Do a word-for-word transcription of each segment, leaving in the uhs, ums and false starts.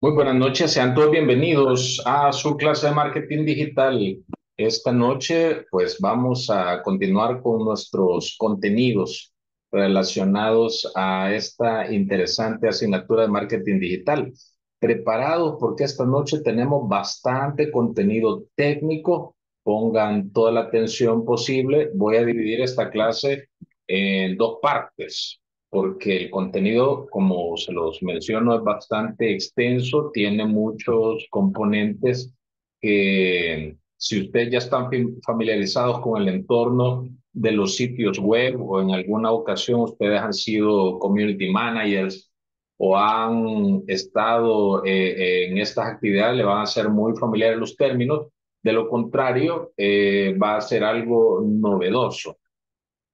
Muy buenas noches, sean todos bienvenidos a su clase de marketing digital. Esta noche, pues vamos a continuar con nuestros contenidos relacionados a esta interesante asignatura de marketing digital. Preparados porque esta noche tenemos bastante contenido técnico. Pongan toda la atención posible. Voy a dividir esta clase en dos partes, porque el contenido, como se los menciono, es bastante extenso, tiene muchos componentes que, si ustedes ya están familiarizados con el entorno de los sitios web o en alguna ocasión ustedes han sido community managers o han estado eh, en estas actividades, le van a ser muy familiares los términos. De lo contrario, eh, va a ser algo novedoso.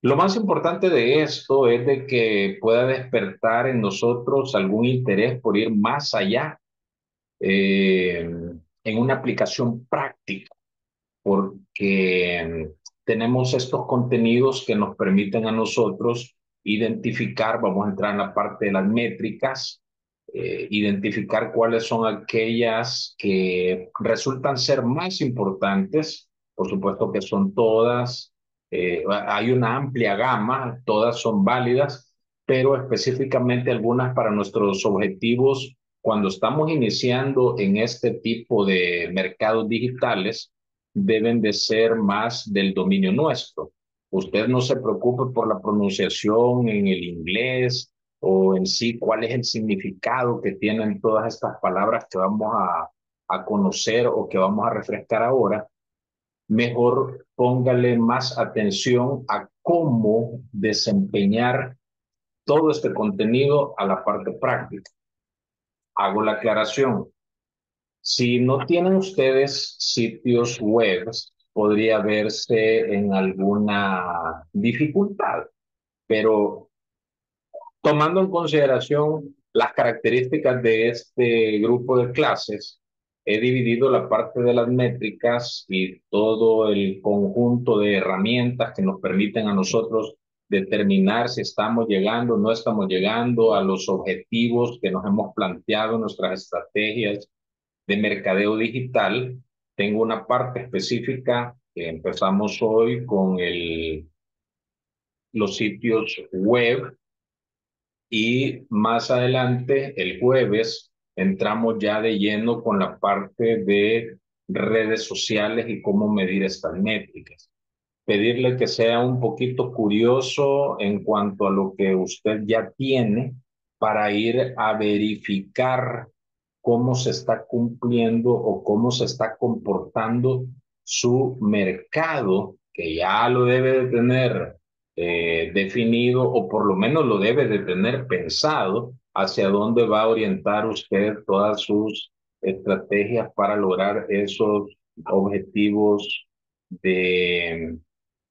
Lo más importante de esto es de que pueda despertar en nosotros algún interés por ir más allá eh, en una aplicación práctica, porque tenemos estos contenidos que nos permiten a nosotros identificar, vamos a entrar en la parte de las métricas, eh, identificar cuáles son aquellas que resultan ser más importantes, por supuesto que son todas. Eh, hay una amplia gama, todas son válidas, pero específicamente algunas para nuestros objetivos. Cuando estamos iniciando en este tipo de mercados digitales, deben de ser más del dominio nuestro. Usted no se preocupe por la pronunciación en el inglés o en sí cuál es el significado que tienen todas estas palabras que vamos a, a conocer o que vamos a refrescar ahora. Mejor póngale más atención a cómo desempeñar todo este contenido a la parte práctica. Hago la aclaración. Si no tienen ustedes sitios web, podría verse en alguna dificultad, pero tomando en consideración las características de este grupo de clases, he dividido la parte de las métricas y todo el conjunto de herramientas que nos permiten a nosotros determinar si estamos llegando o no estamos llegando a los objetivos que nos hemos planteado en nuestras estrategias de mercadeo digital. Tengo una parte específica que empezamos hoy con el, los sitios web y más adelante, el jueves, entramos ya de lleno con la parte de redes sociales y cómo medir estas métricas. Pedirle que sea un poquito curioso en cuanto a lo que usted ya tiene para ir a verificar cómo se está cumpliendo o cómo se está comportando su mercado, que ya lo debe de tener eh, definido o por lo menos lo debe de tener pensado, hacia dónde va a orientar usted todas sus estrategias para lograr esos objetivos de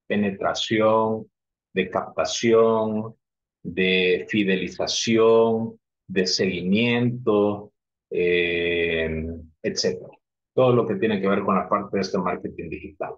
penetración, de captación, de fidelización, de seguimiento, eh, etcétera. Todo lo que tiene que ver con la parte de este marketing digital.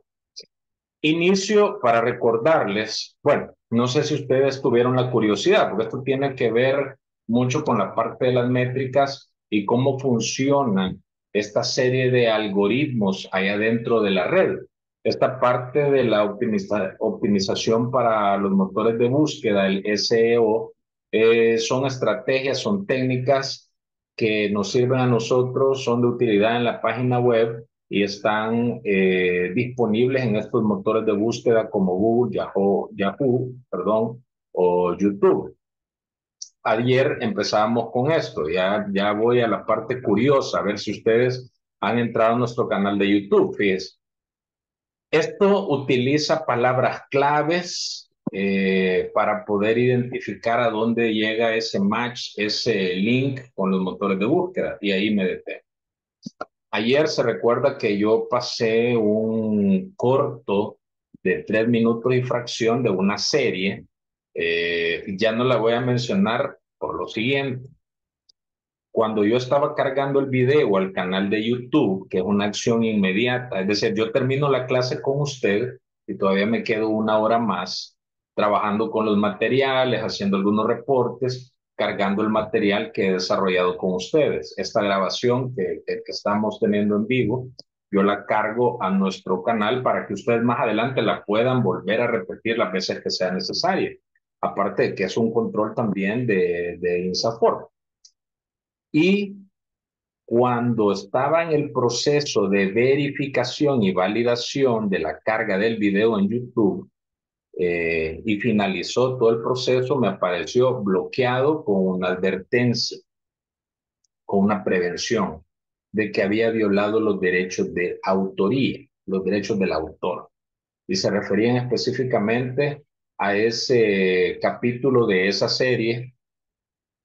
Inicio para recordarles, bueno, no sé si ustedes tuvieron la curiosidad, porque esto tiene que ver mucho con la parte de las métricas y cómo funcionan esta serie de algoritmos allá dentro de la red. Esta parte de la optimiza optimización para los motores de búsqueda, el S E O, eh, son estrategias, son técnicas que nos sirven a nosotros, son de utilidad en la página web y están eh, disponibles en estos motores de búsqueda como Google, Yahoo, Yahoo, perdón, o YouTube. Ayer empezamos con esto, ya, ya voy a la parte curiosa, a ver si ustedes han entrado a nuestro canal de YouTube, fíjense. Esto utiliza palabras claves eh, para poder identificar a dónde llega ese match, ese link con los motores de búsqueda, y ahí me detengo. Ayer se recuerda que yo pasé un corto de tres minutos y fracción de una serie. Eh, ya no la voy a mencionar por lo siguiente. Cuando yo estaba cargando el video al canal de YouTube, que es una acción inmediata, es decir, yo termino la clase con usted y todavía me quedo una hora más trabajando con los materiales, haciendo algunos reportes, cargando el material que he desarrollado con ustedes. Esta grabación que, que estamos teniendo en vivo, yo la cargo a nuestro canal para que ustedes más adelante la puedan volver a repetir las veces que sea necesaria. Aparte de que es un control también de, de Insaforp. Y cuando estaba en el proceso de verificación y validación de la carga del video en YouTube, Eh, y finalizó todo el proceso, me apareció bloqueado con una advertencia, con una prevención de que había violado los derechos de autoría, los derechos del autor. Y se referían específicamente a ese capítulo de esa serie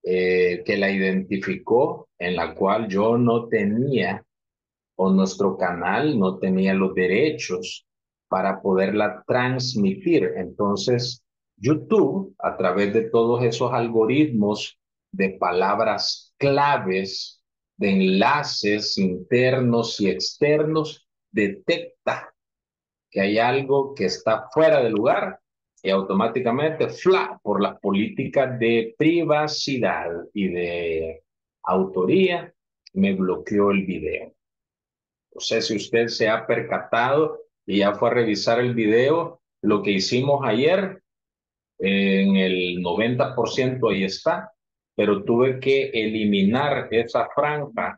eh, que la identificó, en la cual yo no tenía, o nuestro canal no tenía los derechos para poderla transmitir. Entonces, YouTube, a través de todos esos algoritmos de palabras claves, de enlaces internos y externos, detecta que hay algo que está fuera de lugar y automáticamente, fla, por las políticas de privacidad y de autoría, me bloqueó el video. No sé si usted se ha percatado y ya fue a revisar el video, lo que hicimos ayer, en el noventa por ciento ahí está, pero tuve que eliminar esa franja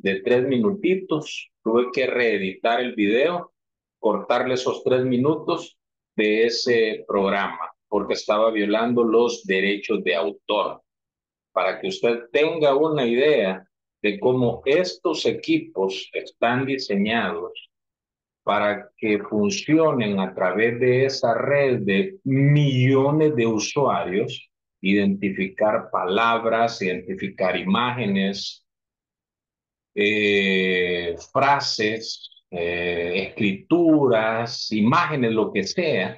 de tres minutitos, tuve que reeditar el video, cortarle esos tres minutos de ese programa, porque estaba violando los derechos de autor. Para que usted tenga una idea de cómo estos equipos están diseñados para que funcionen a través de esa red de millones de usuarios, identificar palabras, identificar imágenes, eh, frases, eh, escrituras, imágenes, lo que sea,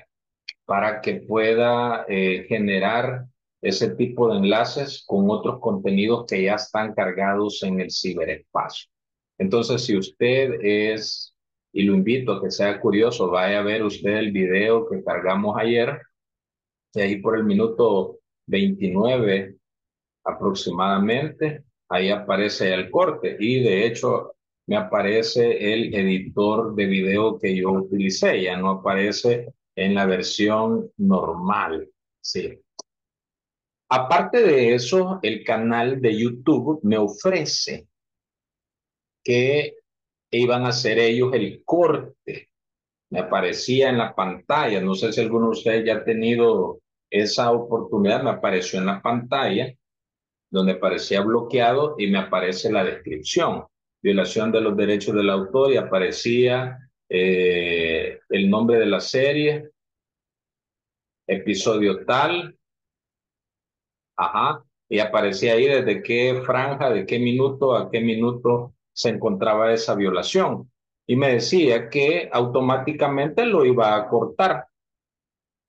para que pueda eh, generar ese tipo de enlaces con otros contenidos que ya están cargados en el ciberespacio. Entonces, si usted es... y lo invito a que sea curioso, vaya a ver usted el video que cargamos ayer, y ahí por el minuto veintinueve aproximadamente, ahí aparece el corte, y de hecho me aparece el editor de video que yo utilicé, ya no aparece en la versión normal, sí. Aparte de eso, el canal de YouTube me ofrece que e iban a hacer ellos el corte. Me aparecía en la pantalla, no sé si alguno de ustedes ya ha tenido esa oportunidad, me apareció en la pantalla, donde aparecía bloqueado y me aparece la descripción, violación de los derechos del autor, y aparecía eh, el nombre de la serie, episodio tal, ajá, y aparecía ahí desde qué franja, de qué minuto a qué minuto se encontraba esa violación, y me decía que automáticamente lo iba a cortar,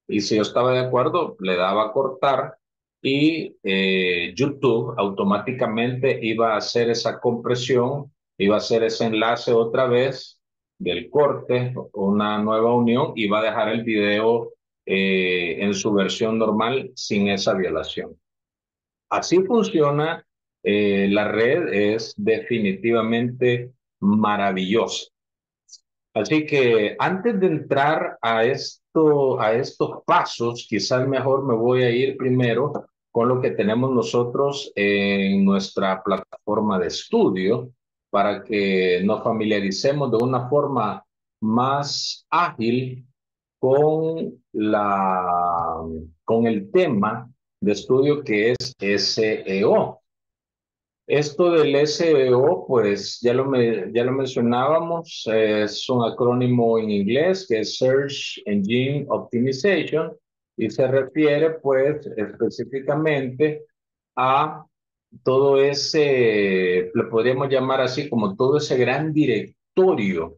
y si yo estaba de acuerdo le daba a cortar, y eh, YouTube automáticamente iba a hacer esa compresión, iba a hacer ese enlace otra vez del corte, una nueva unión, y va a dejar el video eh, en su versión normal sin esa violación. Así funciona. Eh, la red es definitivamente maravillosa. Así que antes de entrar a, esto, a estos pasos, quizás mejor me voy a ir primero con lo que tenemos nosotros en nuestra plataforma de estudio para que nos familiaricemos de una forma más ágil con, la, con el tema de estudio que es S E O. Esto del S E O, pues ya lo, me, ya lo mencionábamos, es un acrónimo en inglés que es Search Engine Optimization, y se refiere pues específicamente a todo ese, lo podríamos llamar así como todo ese gran directorio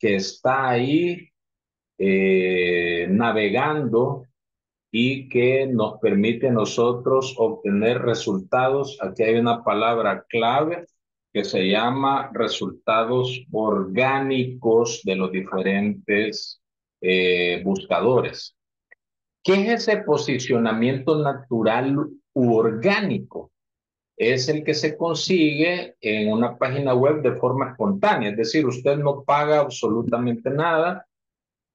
que está ahí eh, navegando y que nos permite a nosotros obtener resultados. Aquí hay una palabra clave que se llama resultados orgánicos de los diferentes eh, buscadores. ¿Qué es ese posicionamiento natural u orgánico? Es el que se consigue en una página web de forma espontánea, es decir, usted no paga absolutamente nada,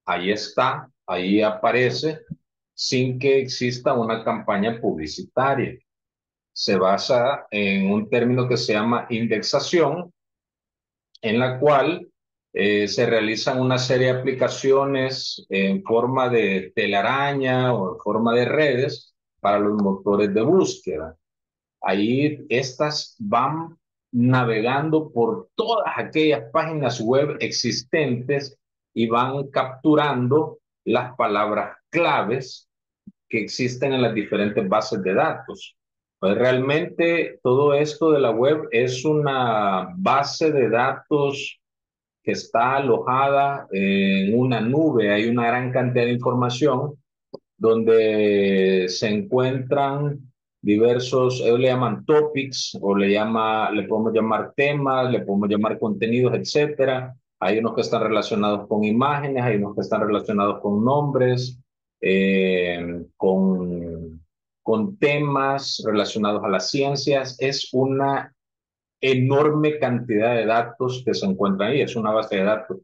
ahí está, ahí aparece, sin que exista una campaña publicitaria. Se basa en un término que se llama indexación, en la cual eh, se realizan una serie de aplicaciones en forma de telaraña o en forma de redes para los motores de búsqueda. Ahí estas van navegando por todas aquellas páginas web existentes y van capturando las palabras claves que existen en las diferentes bases de datos. Pues realmente todo esto de la web es una base de datos que está alojada en una nube. Hay una gran cantidad de información donde se encuentran diversos, ellos le llaman topics, o le, llama, le podemos llamar temas, le podemos llamar contenidos, etcétera. Hay unos que están relacionados con imágenes, hay unos que están relacionados con nombres, eh, con, con temas relacionados a las ciencias. Es una enorme cantidad de datos que se encuentran ahí, es una base de datos.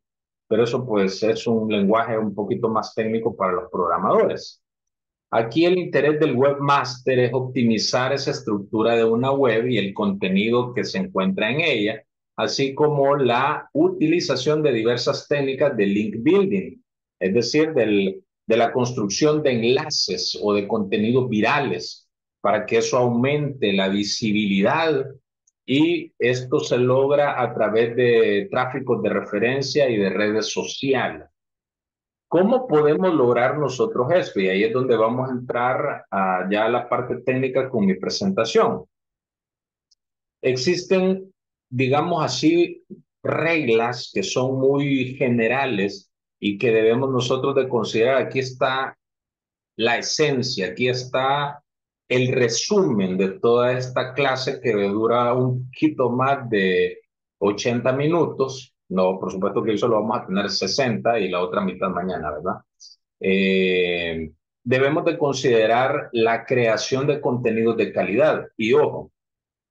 Pero eso pues es un lenguaje un poquito más técnico para los programadores. Aquí el interés del webmaster es optimizar esa estructura de una web y el contenido que se encuentra en ella, así como la utilización de diversas técnicas de link building, es decir, del, de la construcción de enlaces o de contenidos virales, para que eso aumente la visibilidad, y esto se logra a través de tráficos de referencia y de redes sociales. ¿Cómo podemos lograr nosotros esto? Y ahí es donde vamos a entrar a ya a la parte técnica con mi presentación. Existen, digamos así, reglas que son muy generales y que debemos nosotros de considerar. Aquí está la esencia, aquí está el resumen de toda esta clase que dura un poquito más de ochenta minutos. No, por supuesto que eso lo vamos a tener sesenta y la otra mitad mañana, ¿verdad? Eh, debemos de considerar la creación de contenidos de calidad. Y ojo,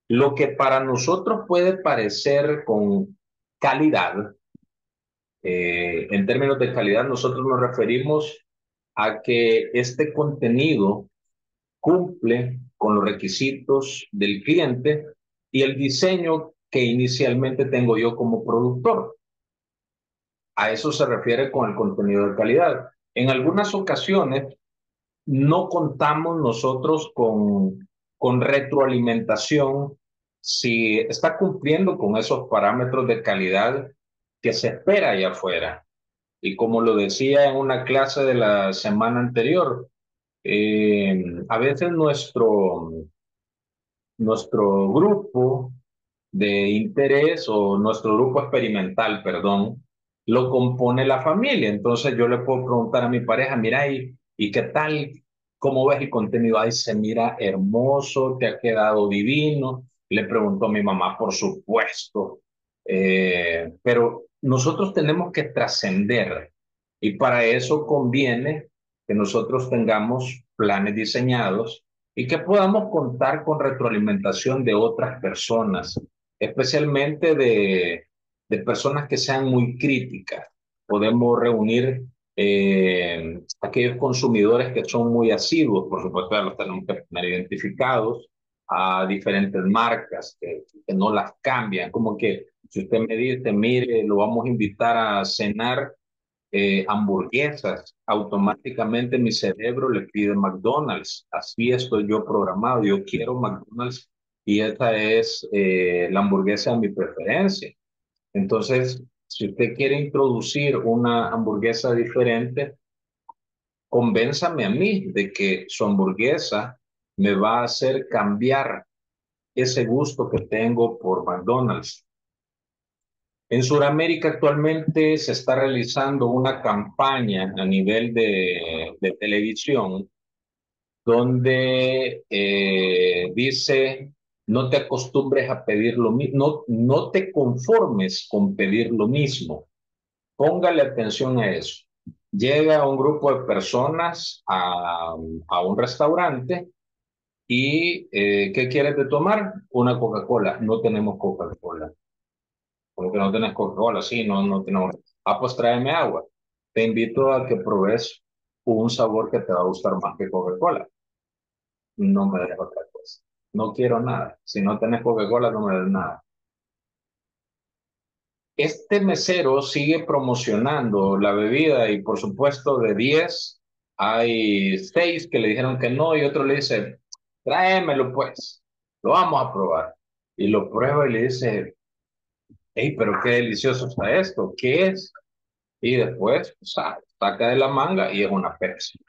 lo que para nosotros puede parecer con calidad, eh, en términos de calidad nosotros nos referimos a que este contenido cumple con los requisitos del cliente y el diseño que inicialmente tengo yo como productor. A eso se refiere con el contenido de calidad. En algunas ocasiones no contamos nosotros con, con retroalimentación si está cumpliendo con esos parámetros de calidad que se espera allá afuera. Y como lo decía en una clase de la semana anterior, eh, a veces nuestro, nuestro grupo de interés o nuestro grupo experimental, perdón, lo compone la familia. Entonces yo le puedo preguntar a mi pareja, mira, ¿y, y qué tal? ¿Cómo ves el contenido? Ahí se mira hermoso, te ha quedado divino. Le preguntó a mi mamá, por supuesto. Eh, pero nosotros tenemos que trascender y para eso conviene que nosotros tengamos planes diseñados y que podamos contar con retroalimentación de otras personas, especialmente de, de personas que sean muy críticas. Podemos reunir eh, aquellos consumidores que son muy asiduos, por supuesto, ya los tenemos que tener identificados, a diferentes marcas que, que no las cambian. Como que si usted me dice, mire, lo vamos a invitar a cenar eh, hamburguesas, automáticamente mi cerebro le pide McDonald's. Así estoy yo programado, yo quiero McDonald's. Y esta es eh, la hamburguesa de mi preferencia. Entonces, si usted quiere introducir una hamburguesa diferente, convénzame a mí de que su hamburguesa me va a hacer cambiar ese gusto que tengo por McDonald's. En Sudamérica actualmente se está realizando una campaña a nivel de, de televisión donde eh, dice... No te acostumbres a pedir lo mismo, no, no te conformes con pedir lo mismo. Póngale atención a eso. Llega un grupo de personas a, a un restaurante y eh, ¿qué quieres de tomar? Una Coca-Cola. No tenemos Coca-Cola. ¿Cómo que no tenés Coca-Cola? Sí, no, no tenemos. Ah, pues tráeme agua. Te invito a que probes un sabor que te va a gustar más que Coca-Cola. No me des otra cosa. No quiero nada. Si no tenés Coca-Cola, no me des nada. Este mesero sigue promocionando la bebida y, por supuesto, de diez hay seis que le dijeron que no y otro le dice, tráemelo pues, lo vamos a probar. Y lo prueba y le dice, hey, pero qué delicioso está esto, ¿qué es? Y después saca, saca de la manga y es una Pepsi.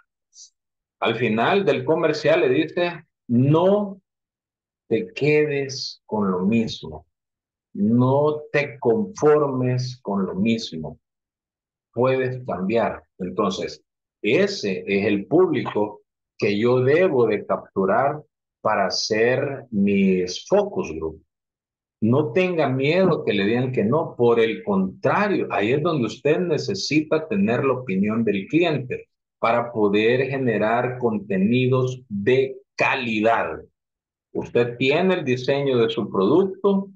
Al final del comercial le dice, no te quedes con lo mismo. No te conformes con lo mismo. Puedes cambiar. Entonces, ese es el público que yo debo de capturar para hacer mis focus group. No tenga miedo que le digan que no. Por el contrario, ahí es donde usted necesita tener la opinión del cliente para poder generar contenidos de calidad. Usted tiene el diseño de su producto,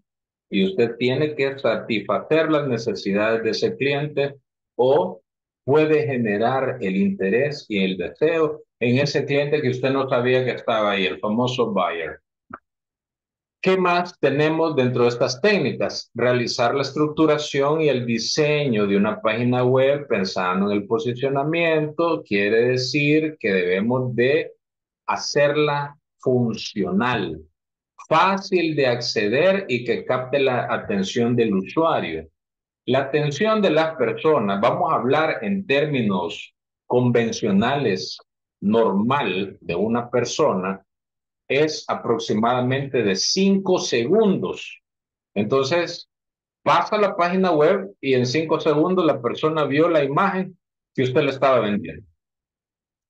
y usted tiene que satisfacer las necesidades de ese cliente o puede generar el interés y el deseo en ese cliente que usted no sabía que estaba ahí, el famoso buyer. ¿Qué más tenemos dentro de estas técnicas? Realizar la estructuración y el diseño de una página web pensando en el posicionamiento. Quiere decir que debemos de hacerla funcional, fácil de acceder y que capte la atención del usuario. La atención de las personas, vamos a hablar en términos convencionales, normal de una persona, es aproximadamente de cinco segundos. Entonces, pasa a la página web y en cinco segundos la persona vio la imagen que usted le estaba vendiendo.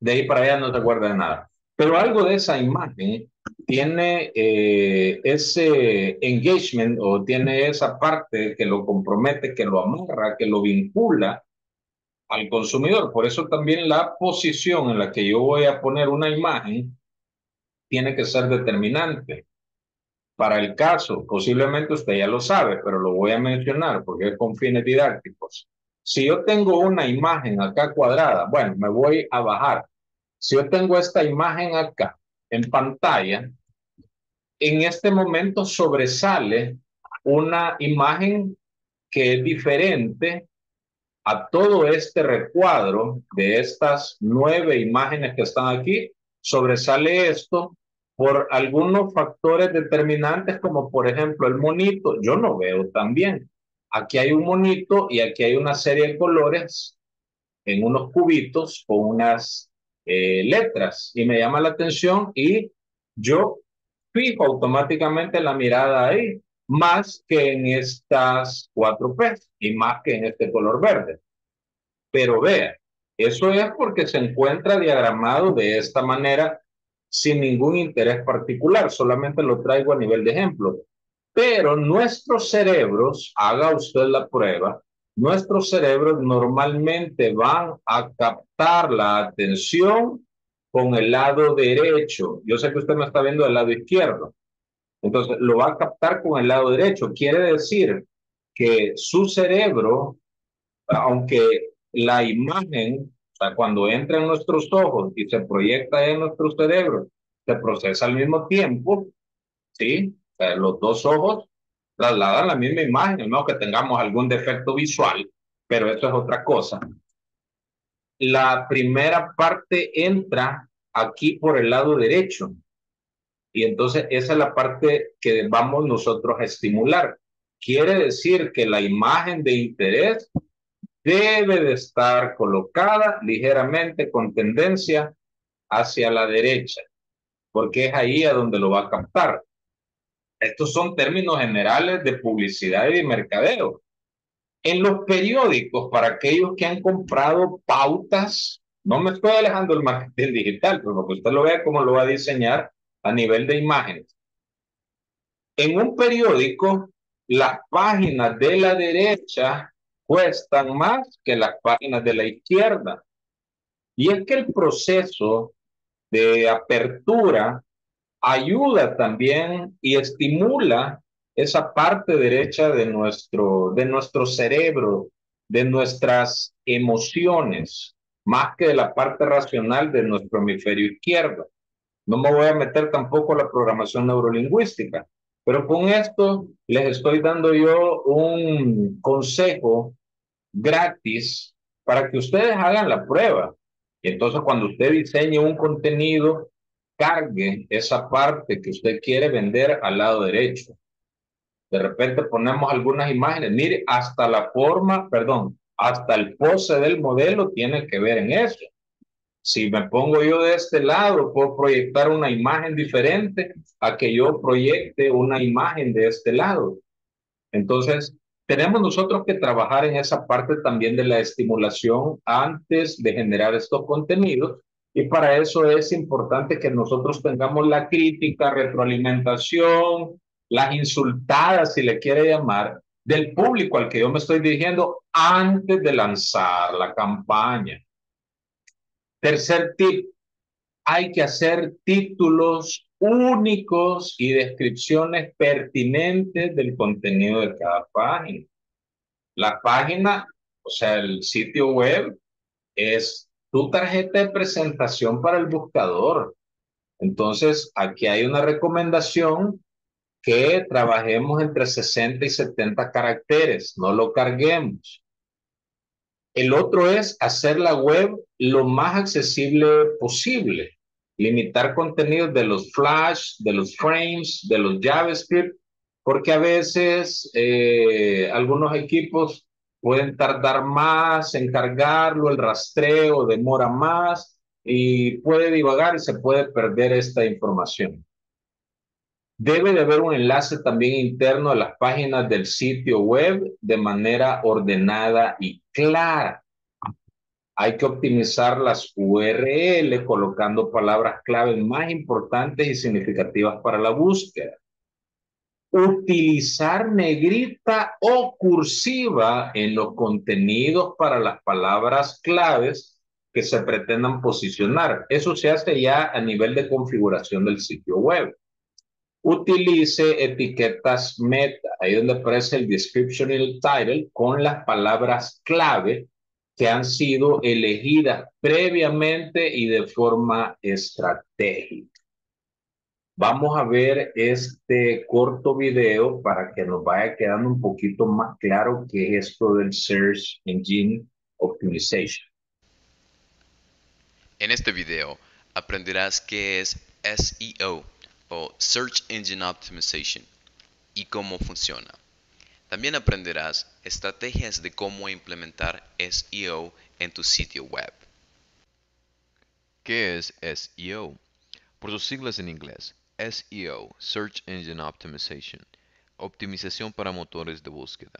De ahí para allá no se acuerda de nada. Pero algo de esa imagen tiene eh, ese engagement o tiene esa parte que lo compromete, que lo amarra, que lo vincula al consumidor. Por eso también la posición en la que yo voy a poner una imagen tiene que ser determinante. Para el caso, posiblemente usted ya lo sabe, pero lo voy a mencionar porque es con fines didácticos. Si yo tengo una imagen acá cuadrada, bueno, me voy a bajar. Si yo tengo esta imagen acá, en pantalla, en este momento sobresale una imagen que es diferente a todo este recuadro de estas nueve imágenes que están aquí. Sobresale esto por algunos factores determinantes, como por ejemplo el monito. Yo no veo tan bien. Aquí hay un monito y aquí hay una serie de colores en unos cubitos con unas Eh, letras y me llama la atención y yo fijo automáticamente la mirada ahí, más que en estas cuatro P's y más que en este color verde. Pero vea, eso es porque se encuentra diagramado de esta manera sin ningún interés particular, solamente lo traigo a nivel de ejemplo. Pero nuestros cerebros, haga usted la prueba, nuestros cerebros normalmente van a captar la atención con el lado derecho. Yo sé que usted me está viendo del lado izquierdo. Entonces, lo va a captar con el lado derecho. Quiere decir que su cerebro, aunque la imagen, o sea, cuando entra en nuestros ojos y se proyecta en nuestro cerebro, se procesa al mismo tiempo, ¿sí? O sea, los dos ojos trasladan la misma imagen, no que tengamos algún defecto visual, pero eso es otra cosa. La primera parte entra aquí por el lado derecho. Y entonces esa es la parte que vamos nosotros a estimular. Quiere decir que la imagen de interés debe de estar colocada ligeramente con tendencia hacia la derecha, porque es ahí a donde lo va a captar. Estos son términos generales de publicidad y de mercadeo. En los periódicos, para aquellos que han comprado pautas, no me estoy alejando del marketing digital, pero que usted lo vea cómo lo va a diseñar a nivel de imágenes. En un periódico, las páginas de la derecha cuestan más que las páginas de la izquierda. Y es que el proceso de apertura ayuda también y estimula esa parte derecha de nuestro, de nuestro cerebro, de nuestras emociones, más que de la parte racional de nuestro hemisferio izquierdo. No me voy a meter tampoco a la programación neurolingüística, pero con esto les estoy dando yo un consejo gratis para que ustedes hagan la prueba. Y entonces cuando usted diseñe un contenido, cargue esa parte que usted quiere vender al lado derecho. De repente ponemos algunas imágenes. Mire, hasta la forma, perdón, hasta el pose del modelo tiene que ver en eso. Si me pongo yo de este lado, puedo proyectar una imagen diferente a que yo proyecte una imagen de este lado. Entonces, tenemos nosotros que trabajar en esa parte también de la estimulación antes de generar estos contenidos. Y para eso es importante que nosotros tengamos la crítica, retroalimentación, las insultadas, si le quiere llamar, del público al que yo me estoy dirigiendo antes de lanzar la campaña. Tercer tip, hay que hacer títulos únicos y descripciones pertinentes del contenido de cada página. La página, o sea, el sitio web, es tu tarjeta de presentación para el buscador. Entonces, aquí hay una recomendación que trabajemos entre sesenta y setenta caracteres, no lo carguemos. El otro es hacer la web lo más accesible posible. Limitar contenidos de los flash, de los frames, de los JavaScript, porque a veces eh, algunos equipos pueden tardar más en cargarlo, el rastreo demora más y puede divagar y se puede perder esta información. Debe de haber un enlace también interno a las páginas del sitio web de manera ordenada y clara. Hay que optimizar las U R L colocando palabras clave más importantes y significativas para la búsqueda. Utilizar negrita o cursiva en los contenidos para las palabras claves que se pretendan posicionar. Eso se hace ya a nivel de configuración del sitio web. Utilice etiquetas meta, ahí donde aparece el description y el title, con las palabras clave que han sido elegidas previamente y de forma estratégica. Vamos a ver este corto video para que nos vaya quedando un poquito más claro qué es esto del Search Engine Optimization. En este video aprenderás qué es S E O o Search Engine Optimization y cómo funciona. También aprenderás estrategias de cómo implementar S E O en tu sitio web. ¿Qué es S E O? Por sus siglas en inglés, S E O, Search Engine Optimization, optimización para motores de búsqueda.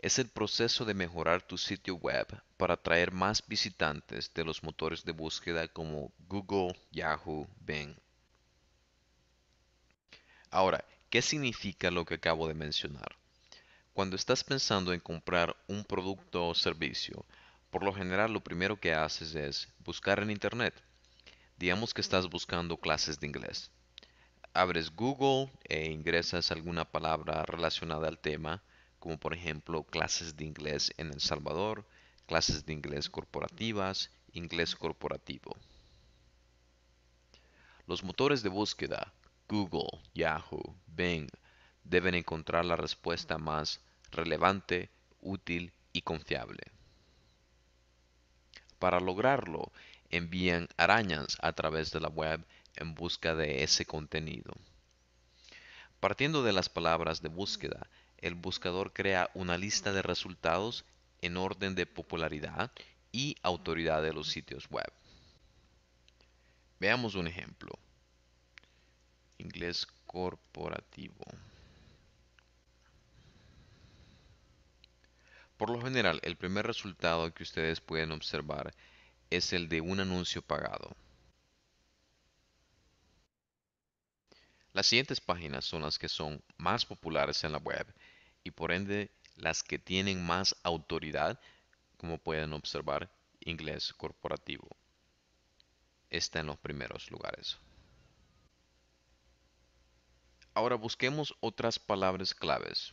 Es el proceso de mejorar tu sitio web para atraer más visitantes de los motores de búsqueda como Google, Yahoo, Bing. Ahora, ¿qué significa lo que acabo de mencionar? Cuando estás pensando en comprar un producto o servicio, por lo general lo primero que haces es buscar en internet. Digamos que estás buscando clases de inglés. Abres Google e ingresas alguna palabra relacionada al tema, como por ejemplo clases de inglés en El Salvador, clases de inglés corporativas, inglés corporativo. Los motores de búsqueda, Google, Yahoo, Bing, deben encontrar la respuesta más relevante, útil y confiable. Para lograrlo, envían arañas a través de la web en busca de ese contenido. Partiendo de las palabras de búsqueda, el buscador crea una lista de resultados en orden de popularidad y autoridad de los sitios web. Veamos un ejemplo. Inglés corporativo. Por lo general, el primer resultado que ustedes pueden observar es el de un anuncio pagado. Las siguientes páginas son las que son más populares en la web y por ende las que tienen más autoridad, como pueden observar, inglés corporativo. está en los primeros lugares. Ahora busquemos otras palabras claves.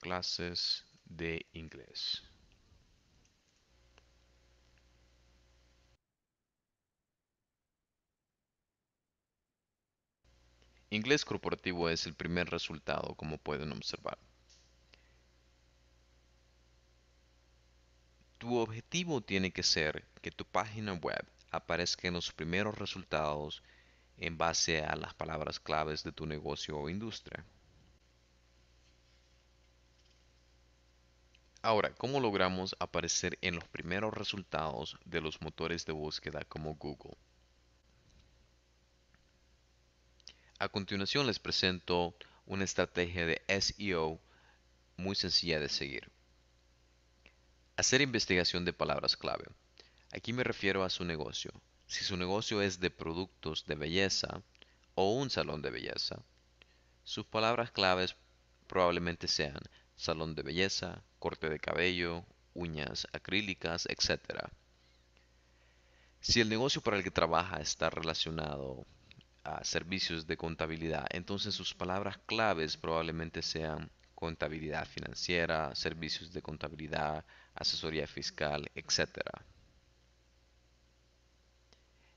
Clases de inglés. Inglés corporativo es el primer resultado, como pueden observar. Tu objetivo tiene que ser que tu página web aparezca en los primeros resultados en base a las palabras claves de tu negocio o industria. Ahora, ¿cómo logramos aparecer en los primeros resultados de los motores de búsqueda como Google? A continuación les presento una estrategia de S E O muy sencilla de seguir. Hacer investigación de palabras clave. Aquí me refiero a su negocio. Si su negocio es de productos de belleza o un salón de belleza, sus palabras claves probablemente sean salón de belleza, corte de cabello, uñas acrílicas, etcétera. Si el negocio para el que trabaja está relacionado a servicios de contabilidad, entonces sus palabras claves probablemente sean contabilidad financiera, servicios de contabilidad, asesoría fiscal, etcétera.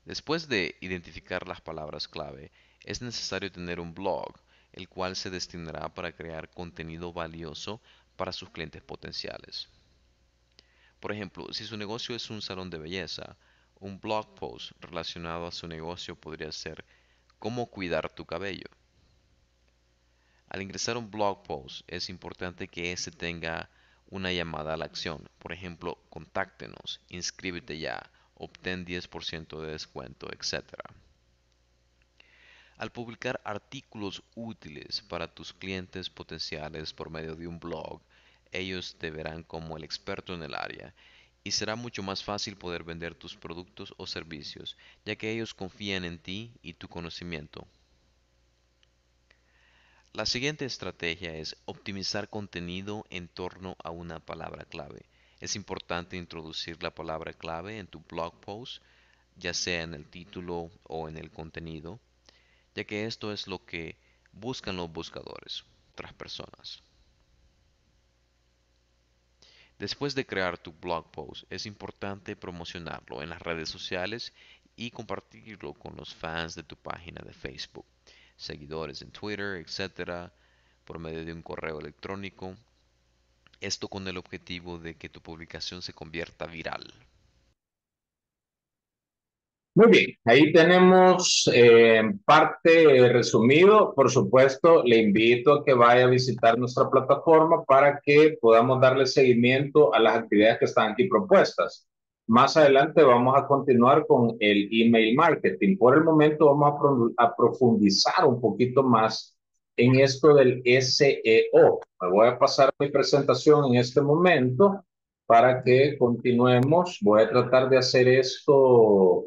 Después de identificar las palabras clave, es necesario tener un blog, el cual se destinará para crear contenido valioso para sus clientes potenciales. Por ejemplo, si su negocio es un salón de belleza, un blog post relacionado a su negocio podría ser ¿cómo cuidar tu cabello? Al ingresar un blog post es importante que este tenga una llamada a la acción. Por ejemplo, contáctenos, inscríbete ya, obtén diez por ciento de descuento, etcétera. Al publicar artículos útiles para tus clientes potenciales por medio de un blog, ellos te verán como el experto en el área y será mucho más fácil poder vender tus productos o servicios, ya que ellos confían en ti y tu conocimiento. La siguiente estrategia es optimizar contenido en torno a una palabra clave. Es importante introducir la palabra clave en tu blog post, ya sea en el título o en el contenido, ya que esto es lo que buscan los buscadores, otras personas. Después de crear tu blog post, es importante promocionarlo en las redes sociales y compartirlo con los fans de tu página de Facebook, seguidores en Twitter, etcétera, por medio de un correo electrónico. Esto con el objetivo de que tu publicación se convierta viral. Muy bien, ahí tenemos eh, parte eh, resumido. Por supuesto, le invito a que vaya a visitar nuestra plataforma para que podamos darle seguimiento a las actividades que están aquí propuestas. Más adelante vamos a continuar con el email marketing. Por el momento vamos a, pro a profundizar un poquito más en esto del S E O. Me voy a pasar mi presentación en este momento para que continuemos. Voy a tratar de hacer esto...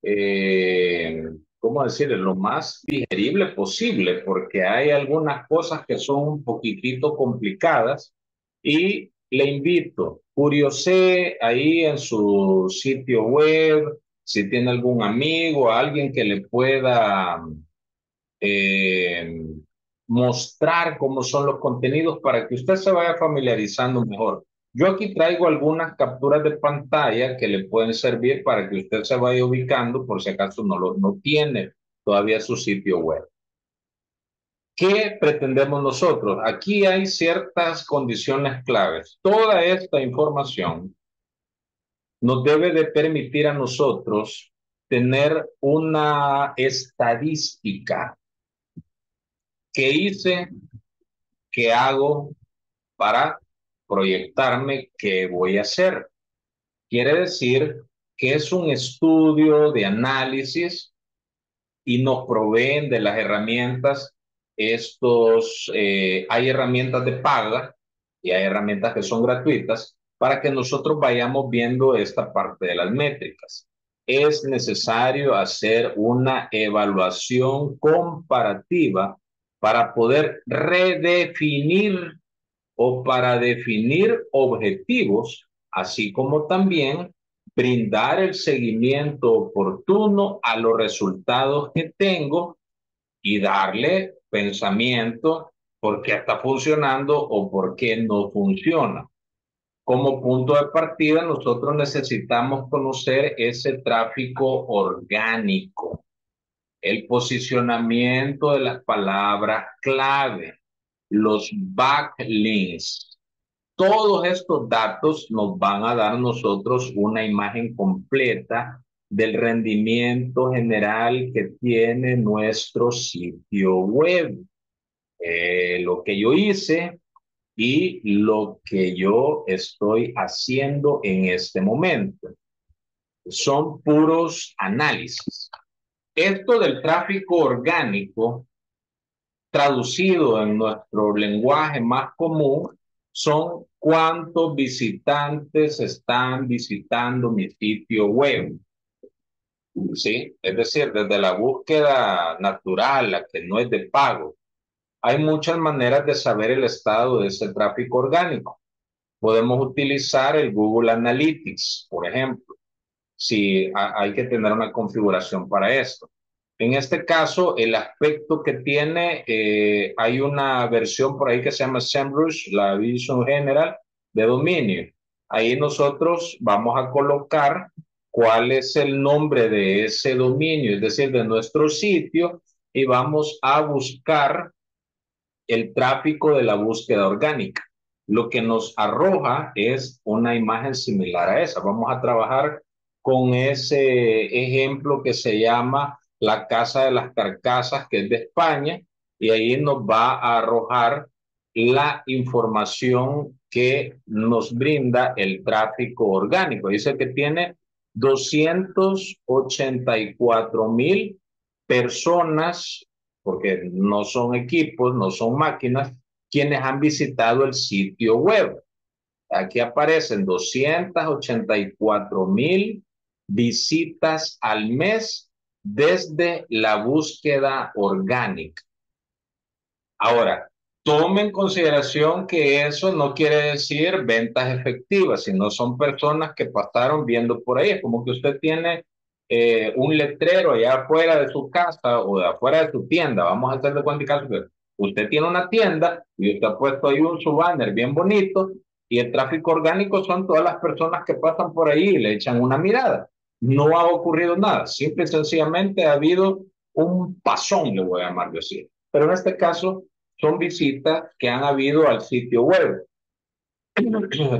Eh, ¿cómo decir? Lo más digerible posible, porque hay algunas cosas que son un poquitito complicadas y le invito, curiosé ahí en su sitio web, si tiene algún amigo, alguien que le pueda eh, mostrar cómo son los contenidos para que usted se vaya familiarizando mejor. Yo aquí traigo algunas capturas de pantalla que le pueden servir para que usted se vaya ubicando por si acaso no, lo, no tiene todavía su sitio web. ¿Qué pretendemos nosotros? Aquí hay ciertas condiciones claves. Toda esta información nos debe de permitir a nosotros tener una estadística. ¿Qué hice? ¿Qué hago para proyectarme? ¿Qué voy a hacer? Quiere decir que es un estudio de análisis y nos proveen de las herramientas. Estos, eh, hay herramientas de paga y hay herramientas que son gratuitas para que nosotros vayamos viendo esta parte de las métricas. Es necesario hacer una evaluación comparativa para poder redefinir o para definir objetivos, así como también brindar el seguimiento oportuno a los resultados que tengo y darle pensamiento por qué está funcionando o por qué no funciona. Como punto de partida, nosotros necesitamos conocer ese tráfico orgánico, el posicionamiento de las palabras clave, los backlinks. Todos estos datos nos van a dar nosotros una imagen completa del rendimiento general que tiene nuestro sitio web. Eh, lo que yo hice y lo que yo estoy haciendo en este momento son puros análisis. Esto del tráfico orgánico, traducido en nuestro lenguaje más común, son cuántos visitantes están visitando mi sitio web. ¿Sí? Es decir, desde la búsqueda natural, la que no es de pago. Hay muchas maneras de saber el estado de ese tráfico orgánico. Podemos utilizar el Google Analytics, por ejemplo, si hay que tener una configuración para esto. En este caso, el aspecto que tiene, eh, hay una versión por ahí que se llama Semrush, la visión general de dominio. Ahí nosotros vamos a colocar cuál es el nombre de ese dominio, es decir, de nuestro sitio, y vamos a buscar el tráfico de la búsqueda orgánica. Lo que nos arroja es una imagen similar a esa. Vamos a trabajar con ese ejemplo que se llama La Casa de las Carcasas, que es de España, y ahí nos va a arrojar la información que nos brinda el tráfico orgánico. Dice que tiene doscientos ochenta y cuatro mil personas, porque no son equipos, no son máquinas, quienes han visitado el sitio web. Aquí aparecen doscientos ochenta y cuatro mil visitas al mes desde la búsqueda orgánica. Ahora, tomen en consideración que eso no quiere decir ventas efectivas, sino son personas que pasaron viendo por ahí. Es como que usted tiene Eh, un letrero allá afuera de su casa o de afuera de su tienda. Vamos a hacer de cuenta y caso que usted tiene una tienda y usted ha puesto ahí un su banner bien bonito, y el tráfico orgánico son todas las personas que pasan por ahí y le echan una mirada. No ha ocurrido nada, simple y sencillamente ha habido un pasón, le voy a llamar yo así. Pero en este caso son visitas que han habido al sitio web.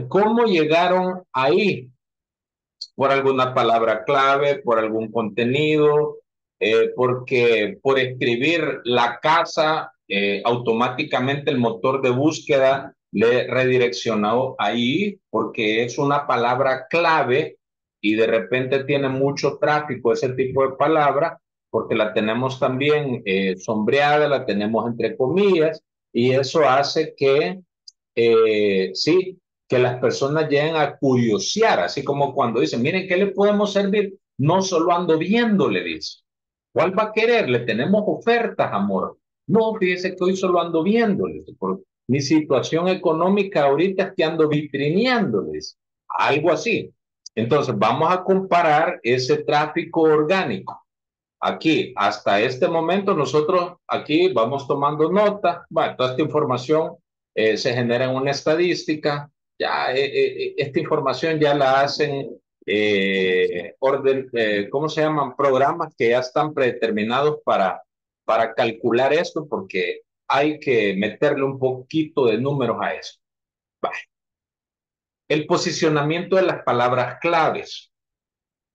¿Cómo llegaron ahí? Por alguna palabra clave, por algún contenido, eh, porque por escribir la casa, eh, automáticamente el motor de búsqueda le redireccionó ahí, porque es una palabra clave y de repente tiene mucho tráfico ese tipo de palabra, porque la tenemos también eh, sombreada, la tenemos entre comillas, y eso hace que, eh, sí, que las personas lleguen a curiosear, así como cuando dicen, miren, ¿qué le podemos servir? No solo ando viendo, le dice. ¿Cuál va a querer? Le tenemos ofertas, amor. No, fíjese que hoy solo ando viendo, le dice. Por mi situación económica ahorita es que ando vitrineando, le dice. Algo así. Entonces, vamos a comparar ese tráfico orgánico. Aquí, hasta este momento, nosotros aquí vamos tomando nota. Bueno, toda esta información eh, se genera en una estadística. Ya, eh, eh, esta información ya la hacen eh, orden, eh, ¿cómo se llaman? Programas que ya están predeterminados para, para calcular esto, porque hay que meterle un poquito de números a eso. Vale. El posicionamiento de las palabras claves.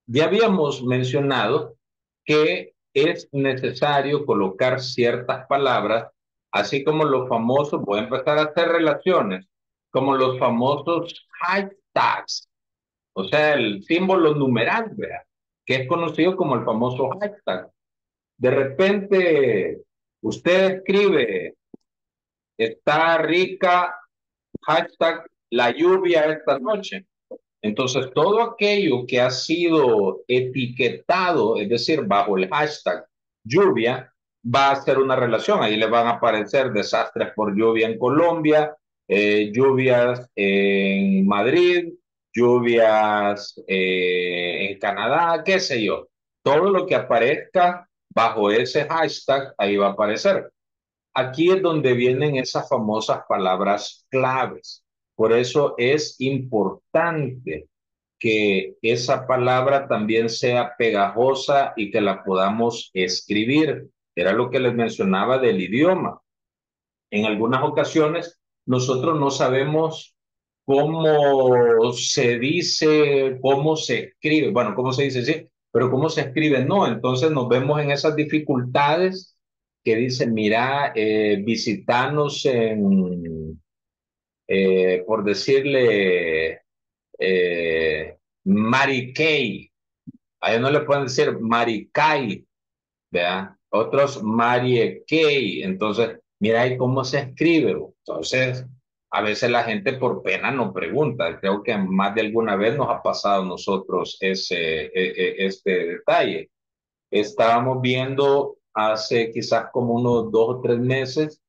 Ya habíamos mencionado que es necesario colocar ciertas palabras, así como los famosos, voy a empezar a hacer relaciones, como los famosos hashtags, o sea, el símbolo numeral, ¿verdad? Que es conocido como el famoso hashtag. De repente, usted escribe, está rica, hashtag, la lluvia esta noche. Entonces, todo aquello que ha sido etiquetado, es decir, bajo el hashtag lluvia, va a ser una relación. Ahí le van a aparecer desastres por lluvia en Colombia, eh, lluvias en Madrid, lluvias eh, en Canadá, qué sé yo. Todo lo que aparezca bajo ese hashtag, ahí va a aparecer. Aquí es donde vienen esas famosas palabras claves. Por eso es importante que esa palabra también sea pegajosa y que la podamos escribir. Era lo que les mencionaba del idioma. En algunas ocasiones nosotros no sabemos cómo se dice, cómo se escribe. Bueno, cómo se dice, sí, pero cómo se escribe, no. Entonces nos vemos en esas dificultades que dicen, mira, eh, visitanos en, eh, por decirle, eh, Maricay. A ellos no le pueden decir Maricay, ¿verdad? Otros Mariequey. Entonces, mira ahí cómo se escribe. Entonces, a veces la gente por pena no pregunta. Creo que más de alguna vez nos ha pasado a nosotros ese, este detalle. Estábamos viendo hace quizás como unos dos o tres meses,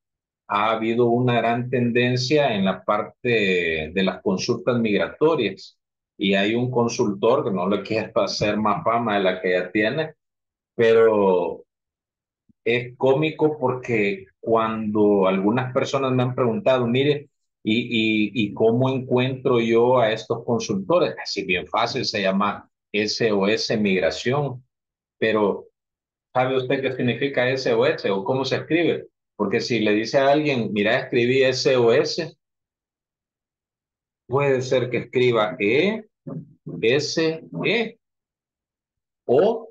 ha habido una gran tendencia en la parte de las consultas migratorias. Y hay un consultor, que no le quiere hacer más fama de la que ya tiene, pero es cómico porque cuando algunas personas me han preguntado, mire, ¿y, y, y cómo encuentro yo a estos consultores? Así bien fácil, se llama S O S Migración. Pero, ¿sabe usted qué significa S O S o cómo se escribe? Porque si le dice a alguien, mira, escribí S O S, puede ser que escriba E S E o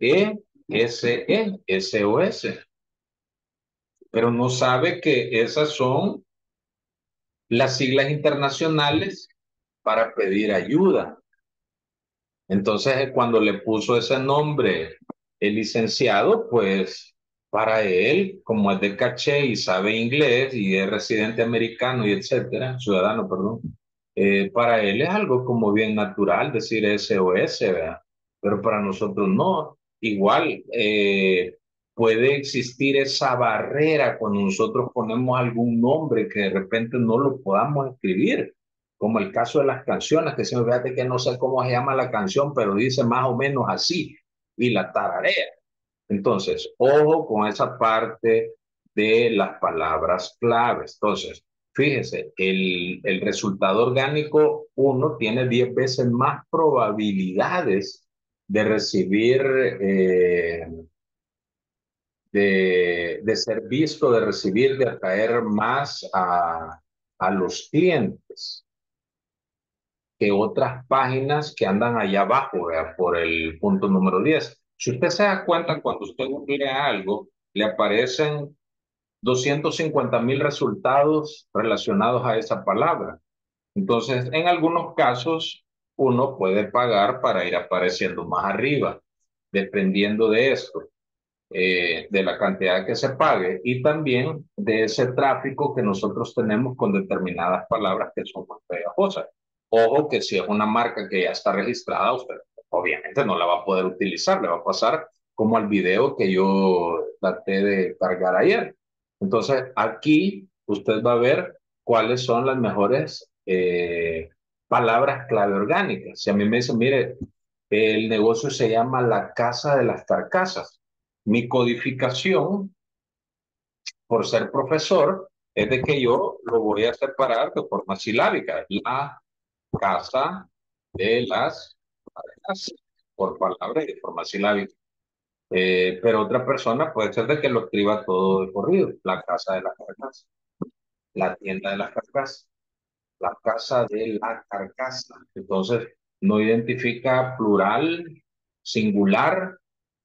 E S E, S O S, pero no sabe que esas son las siglas internacionales para pedir ayuda. Entonces, cuando le puso ese nombre el licenciado, pues para él, como es de caché y sabe inglés y es residente americano y etcétera, ciudadano, perdón, eh, para él es algo como bien natural decir S O S, ¿verdad? Pero para nosotros no. Igual eh, puede existir esa barrera cuando nosotros ponemos algún nombre que de repente no lo podamos escribir, como el caso de las canciones, que siempre fíjate que no sé cómo se llama la canción, pero dice más o menos así, y la tararea. Entonces, ojo con esa parte de las palabras claves. Entonces, fíjese, el, el resultado orgánico, uno tiene diez veces más probabilidades de recibir, eh, de, de ser visto, de recibir, de atraer más a, a los clientes que otras páginas que andan allá abajo, ¿verdad? Por el punto número diez. Si usted se da cuenta, cuando usted googlea algo, le aparecen doscientos cincuenta mil resultados relacionados a esa palabra. Entonces, en algunos casos, uno puede pagar para ir apareciendo más arriba, dependiendo de esto, eh, de la cantidad que se pague y también de ese tráfico que nosotros tenemos con determinadas palabras que son más pegajosas. Ojo que si es una marca que ya está registrada, usted obviamente no la va a poder utilizar, le va a pasar como al video que yo traté de cargar ayer. Entonces, aquí usted va a ver cuáles son las mejores eh, palabras clave orgánicas. Si a mí me dicen, mire, el negocio se llama La Casa de las Carcasas. Mi codificación, por ser profesor, es de que yo lo voy a separar de forma silábica. La Casa de las Carcasas, por palabra y de forma silábica. Eh, pero otra persona puede ser de que lo escriba todo de corrido. La Casa de las Carcasas. La Tienda de las Carcasas. La Casa de la Carcasa. Entonces, no identifica plural, singular,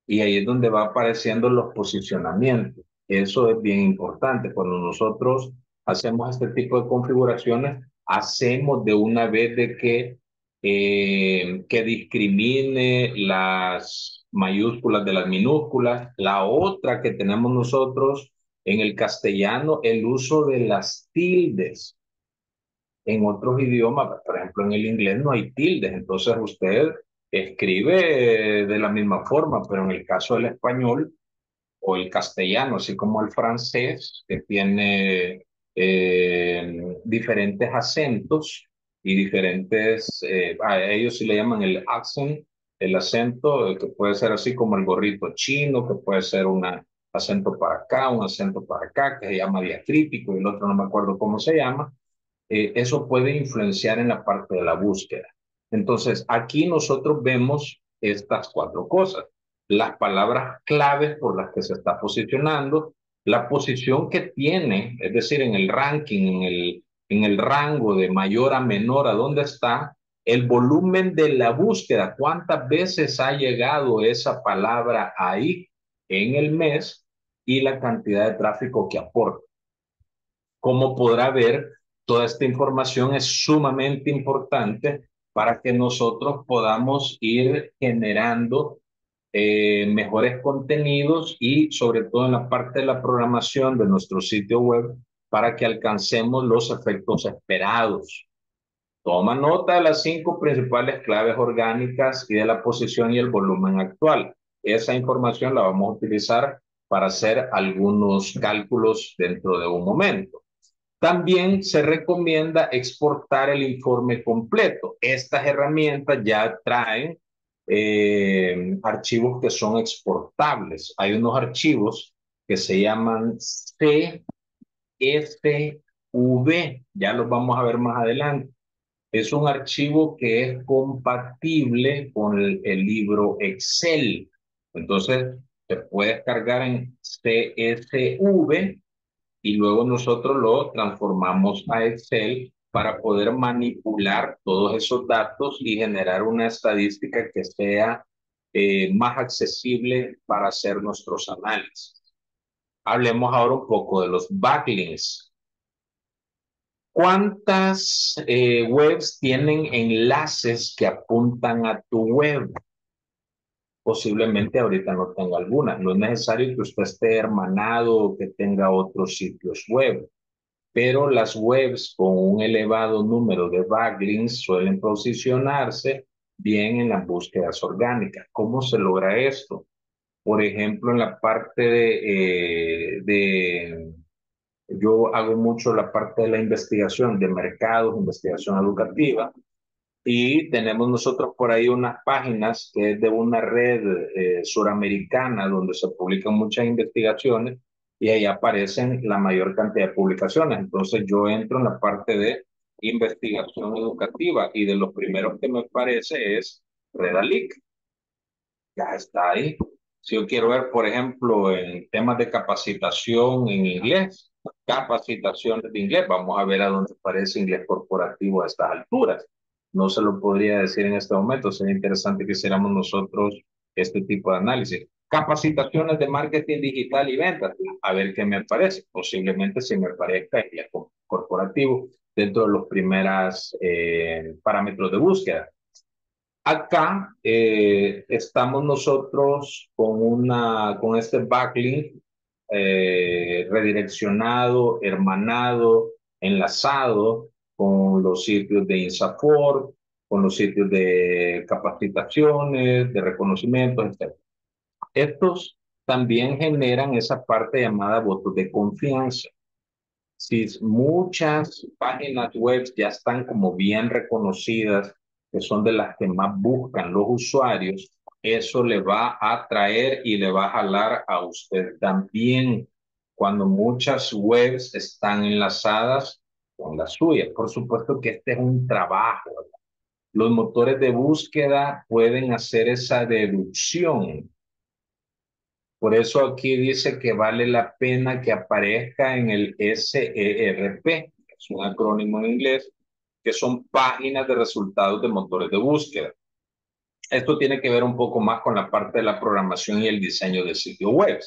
y ahí es donde va apareciendo los posicionamientos. Eso es bien importante. Cuando nosotros hacemos este tipo de configuraciones, hacemos de una vez de que, eh, que discrimine las mayúsculas de las minúsculas. La otra que tenemos nosotros en el castellano, el uso de las tildes. En otros idiomas, por ejemplo, en el inglés no hay tildes, entonces usted escribe de la misma forma, pero en el caso del español o el castellano, así como el francés, que tiene eh, diferentes acentos y diferentes, eh, a ellos sí le llaman el accent, el acento, que puede ser así como el gorrito chino, que puede ser un acento para acá, un acento para acá, que se llama diacrítico, y el otro no me acuerdo cómo se llama. Eh, eso puede influenciar en la parte de la búsqueda. Entonces, aquí nosotros vemos estas cuatro cosas. Las palabras claves por las que se está posicionando, la posición que tiene, es decir, en el ranking, en el, en el rango de mayor a menor a dónde está, el volumen de la búsqueda, cuántas veces ha llegado esa palabra ahí en el mes y la cantidad de tráfico que aporta. Como podrá ver, toda esta información es sumamente importante para que nosotros podamos ir generando eh, mejores contenidos y sobre todo en la parte de la programación de nuestro sitio web para que alcancemos los efectos esperados. Toma nota de las cinco principales claves orgánicas y de la posición y el volumen actual. Esa información la vamos a utilizar para hacer algunos cálculos dentro de un momento. También se recomienda exportar el informe completo. Estas herramientas ya traen eh, archivos que son exportables. Hay unos archivos que se llaman C S V, ya los vamos a ver más adelante. Es un archivo que es compatible con el, el libro Excel. Entonces, se puede descargar en C S V y luego nosotros lo transformamos a Excel para poder manipular todos esos datos y generar una estadística que sea eh, más accesible para hacer nuestros análisis. Hablemos ahora un poco de los backlinks. ¿Cuántas eh, webs tienen enlaces que apuntan a tu web? Posiblemente ahorita no tenga alguna. No es necesario que usted esté hermanado o que tenga otros sitios web, pero las webs con un elevado número de backlinks suelen posicionarse bien en las búsquedas orgánicas. ¿Cómo se logra esto? Por ejemplo, en la parte de... Eh, de yo hago mucho la parte de la investigación de mercados, investigación educativa, y tenemos nosotros por ahí unas páginas que es de una red eh, suramericana donde se publican muchas investigaciones y ahí aparecen la mayor cantidad de publicaciones. Entonces yo entro en la parte de investigación educativa y de los primeros que me aparece es Redalic. Ya está ahí. Si yo quiero ver, por ejemplo, en temas de capacitación en inglés, capacitaciones de inglés, vamos a ver a dónde aparece Inglés Corporativo a estas alturas. No se lo podría decir en este momento, sería interesante que hiciéramos nosotros este tipo de análisis. Capacitaciones de marketing digital y ventas, a ver qué me aparece. Posiblemente si me aparezca Inglés Corporativo dentro de los primeros eh, parámetros de búsqueda. Acá eh, estamos nosotros con, una, con este backlink Eh, redireccionado, hermanado, enlazado con los sitios de Insaforp, con los sitios de capacitaciones, de reconocimientos, etcétera. Estos también generan esa parte llamada votos de confianza. Si muchas páginas web ya están como bien reconocidas, que son de las que más buscan los usuarios, eso le va a atraer y le va a jalar a usted también cuando muchas webs están enlazadas con las suyas. Por supuesto que este es un trabajo, ¿verdad? Los motores de búsqueda pueden hacer esa deducción. Por eso aquí dice que vale la pena que aparezca en el S E R P, que es un acrónimo en inglés, que son páginas de resultados de motores de búsqueda. Esto tiene que ver un poco más con la parte de la programación y el diseño de sitios web.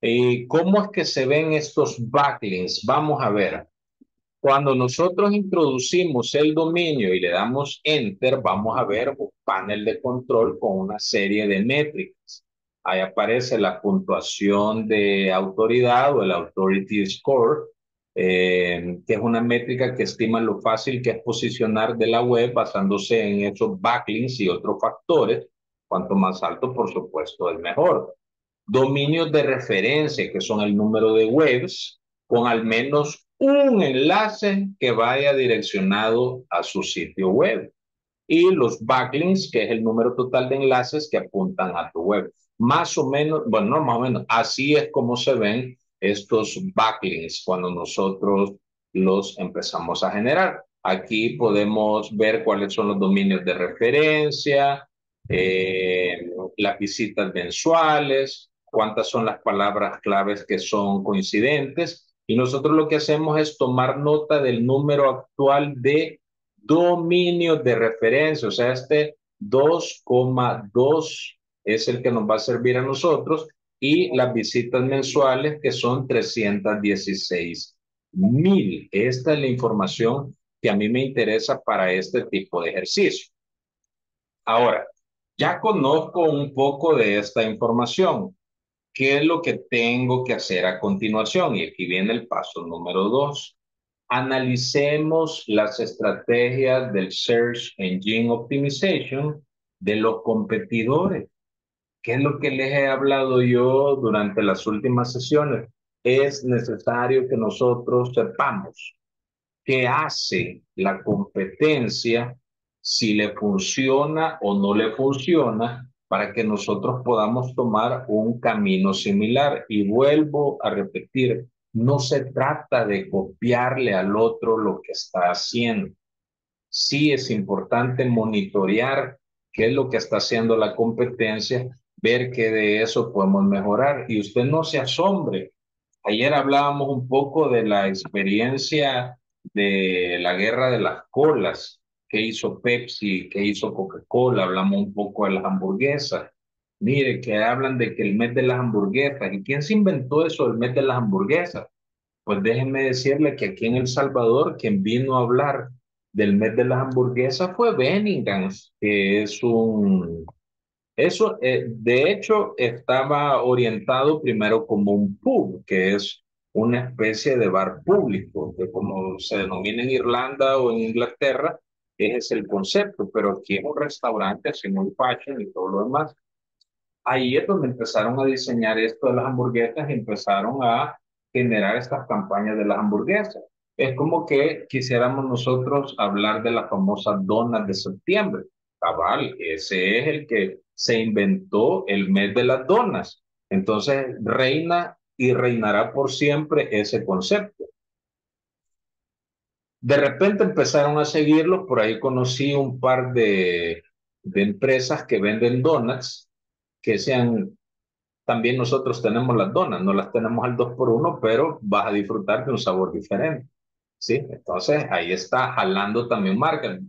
¿Y cómo es que se ven estos backlinks? Vamos a ver. Cuando nosotros introducimos el dominio y le damos Enter, vamos a ver un panel de control con una serie de métricas. Ahí aparece la puntuación de autoridad o el Authority Score, eh, que es una métrica que estima lo fácil que es posicionar de la web basándose en esos backlinks y otros factores. Cuanto más alto, por supuesto, el mejor. Dominios de referencia, que son el número de webs con al menos un enlace que vaya direccionado a su sitio web y los backlinks, que es el número total de enlaces que apuntan a tu web. Más o menos, bueno, no más o menos, así es como se ven estos backlinks cuando nosotros los empezamos a generar. Aquí podemos ver cuáles son los dominios de referencia, eh, las visitas mensuales, cuántas son las palabras claves que son coincidentes. Y nosotros lo que hacemos es tomar nota del número actual de dominios de referencia. O sea, este dos coma dos es el que nos va a servir a nosotros. Y las visitas mensuales, que son trescientos dieciséis mil. Esta es la información que a mí me interesa para este tipo de ejercicio. Ahora, ya conozco un poco de esta información. ¿Qué es lo que tengo que hacer a continuación? Y aquí viene el paso número dos. Analicemos las estrategias del Search Engine Optimization de los competidores. ¿Qué es lo que les he hablado yo durante las últimas sesiones? Es necesario que nosotros sepamos qué hace la competencia, si le funciona o no le funciona, para que nosotros podamos tomar un camino similar. Y vuelvo a repetir, no se trata de copiarle al otro lo que está haciendo. Sí es importante monitorear qué es lo que está haciendo la competencia, ver qué de eso podemos mejorar. Y usted no se asombre. Ayer hablábamos un poco de la experiencia de la guerra de las colas. ¿Qué hizo Pepsi? ¿Qué hizo Coca-Cola? Hablamos un poco de las hamburguesas. Mire, que hablan de que el mes de las hamburguesas. ¿Y quién se inventó eso del mes de las hamburguesas? Pues déjenme decirle que aquí en El Salvador, quien vino a hablar del mes de las hamburguesas fue Benningans, que es un... Eso, eh, de hecho, estaba orientado primero como un pub, que es una especie de bar público, que como se denomina en Irlanda o en Inglaterra, ese es el concepto, pero aquí es un restaurante, sino un fashion y todo lo demás. Ahí es donde empezaron a diseñar esto de las hamburguesas y empezaron a generar estas campañas de las hamburguesas. Es como que quisiéramos nosotros hablar de las famosas donas de septiembre. Cabal, ese es el que se inventó el mes de las donas. Entonces reina y reinará por siempre ese concepto. De repente empezaron a seguirlos. Por ahí conocí un par de, de empresas que venden donuts, que sean, también nosotros tenemos las donas, no las tenemos al dos por uno, pero vas a disfrutar de un sabor diferente, ¿sí? Entonces ahí está jalando también marketing.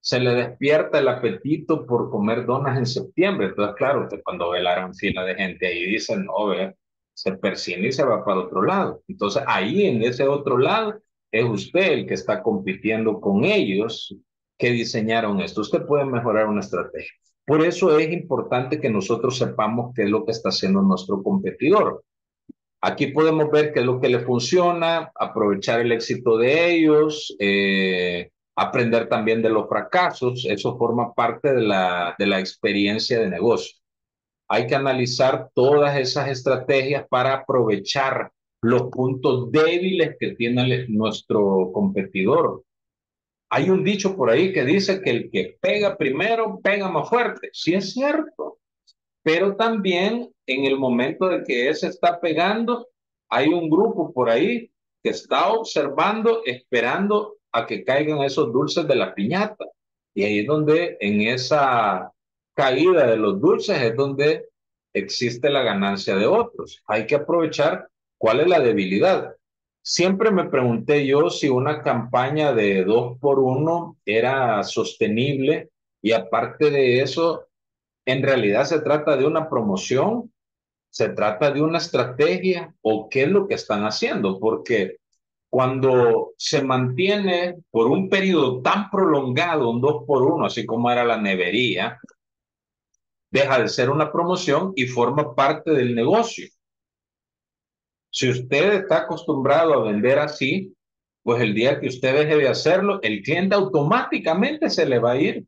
Se le despierta el apetito por comer donas en septiembre. Entonces, claro, usted cuando ve la gran fila de gente ahí dicen, no, ve, se persina y se va para otro lado. Entonces ahí en ese otro lado, es usted el que está compitiendo con ellos que diseñaron esto. Usted puede mejorar una estrategia. Por eso es importante que nosotros sepamos qué es lo que está haciendo nuestro competidor. Aquí podemos ver qué es lo que le funciona, aprovechar el éxito de ellos, eh, aprender también de los fracasos. Eso forma parte de la, de la experiencia de negocio. Hay que analizar todas esas estrategias para aprovechar los puntos débiles que tiene nuestro competidor. Hay un dicho por ahí que dice que el que pega primero, pega más fuerte. Sí es cierto, pero también en el momento de que ese está pegando, hay un grupo por ahí que está observando, esperando a que caigan esos dulces de la piñata. Y ahí es donde, en esa caída de los dulces, es donde existe la ganancia de otros. Hay que aprovechar. ¿Cuál es la debilidad? Siempre me pregunté yo si una campaña de dos por uno era sostenible, y aparte de eso, en realidad se trata de una promoción, se trata de una estrategia, o qué es lo que están haciendo, porque cuando se mantiene por un periodo tan prolongado un dos por uno, así como era la nevería, deja de ser una promoción y forma parte del negocio. Si usted está acostumbrado a vender así, pues el día que usted deje de hacerlo, el cliente automáticamente se le va a ir,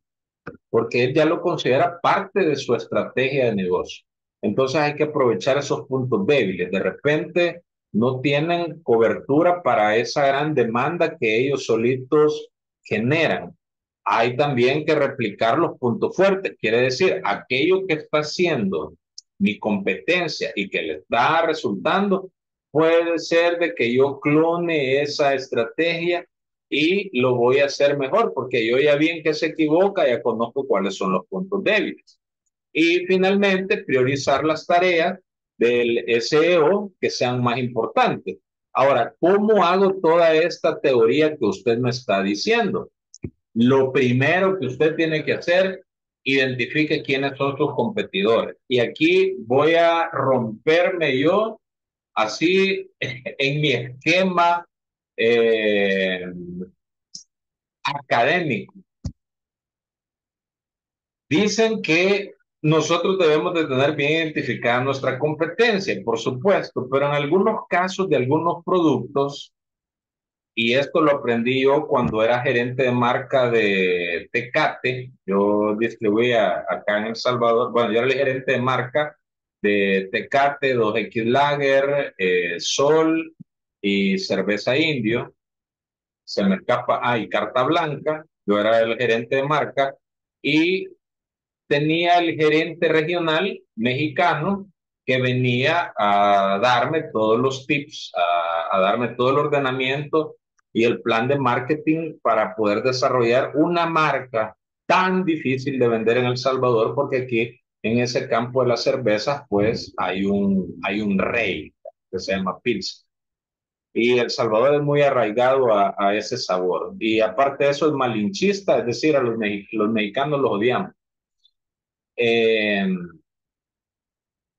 porque él ya lo considera parte de su estrategia de negocio. Entonces hay que aprovechar esos puntos débiles. De repente no tienen cobertura para esa gran demanda que ellos solitos generan. Hay también que replicar los puntos fuertes. Quiere decir, aquello que está haciendo mi competencia y que le está resultando, puede ser de que yo clone esa estrategia y lo voy a hacer mejor, porque yo ya vi en qué se equivoca, ya conozco cuáles son los puntos débiles. Y finalmente, priorizar las tareas del S E O que sean más importantes. Ahora, ¿cómo hago toda esta teoría que usted me está diciendo? Lo primero que usted tiene que hacer, identifique quiénes son sus competidores. Y aquí voy a romperme yo así en mi esquema eh, académico. Dicen que nosotros debemos de tener bien identificada nuestra competencia, por supuesto, pero en algunos casos de algunos productos, y esto lo aprendí yo cuando era gerente de marca de Tecate, yo distribuía acá en El Salvador, bueno, yo era el gerente de marca de Tecate, dos equis Lager, eh, Sol y Cerveza Indio, se me escapa, ah, y Carta Blanca, yo era el gerente de marca, y tenía el gerente regional mexicano que venía a darme todos los tips, a, a darme todo el ordenamiento y el plan de marketing para poder desarrollar una marca tan difícil de vender en El Salvador, porque aquí en ese campo de las cervezas pues hay un, hay un rey que se llama Pilsener. Y El Salvador es muy arraigado a, a ese sabor. Y aparte de eso es malinchista, es decir, a los, los mexicanos los odiamos. Eh,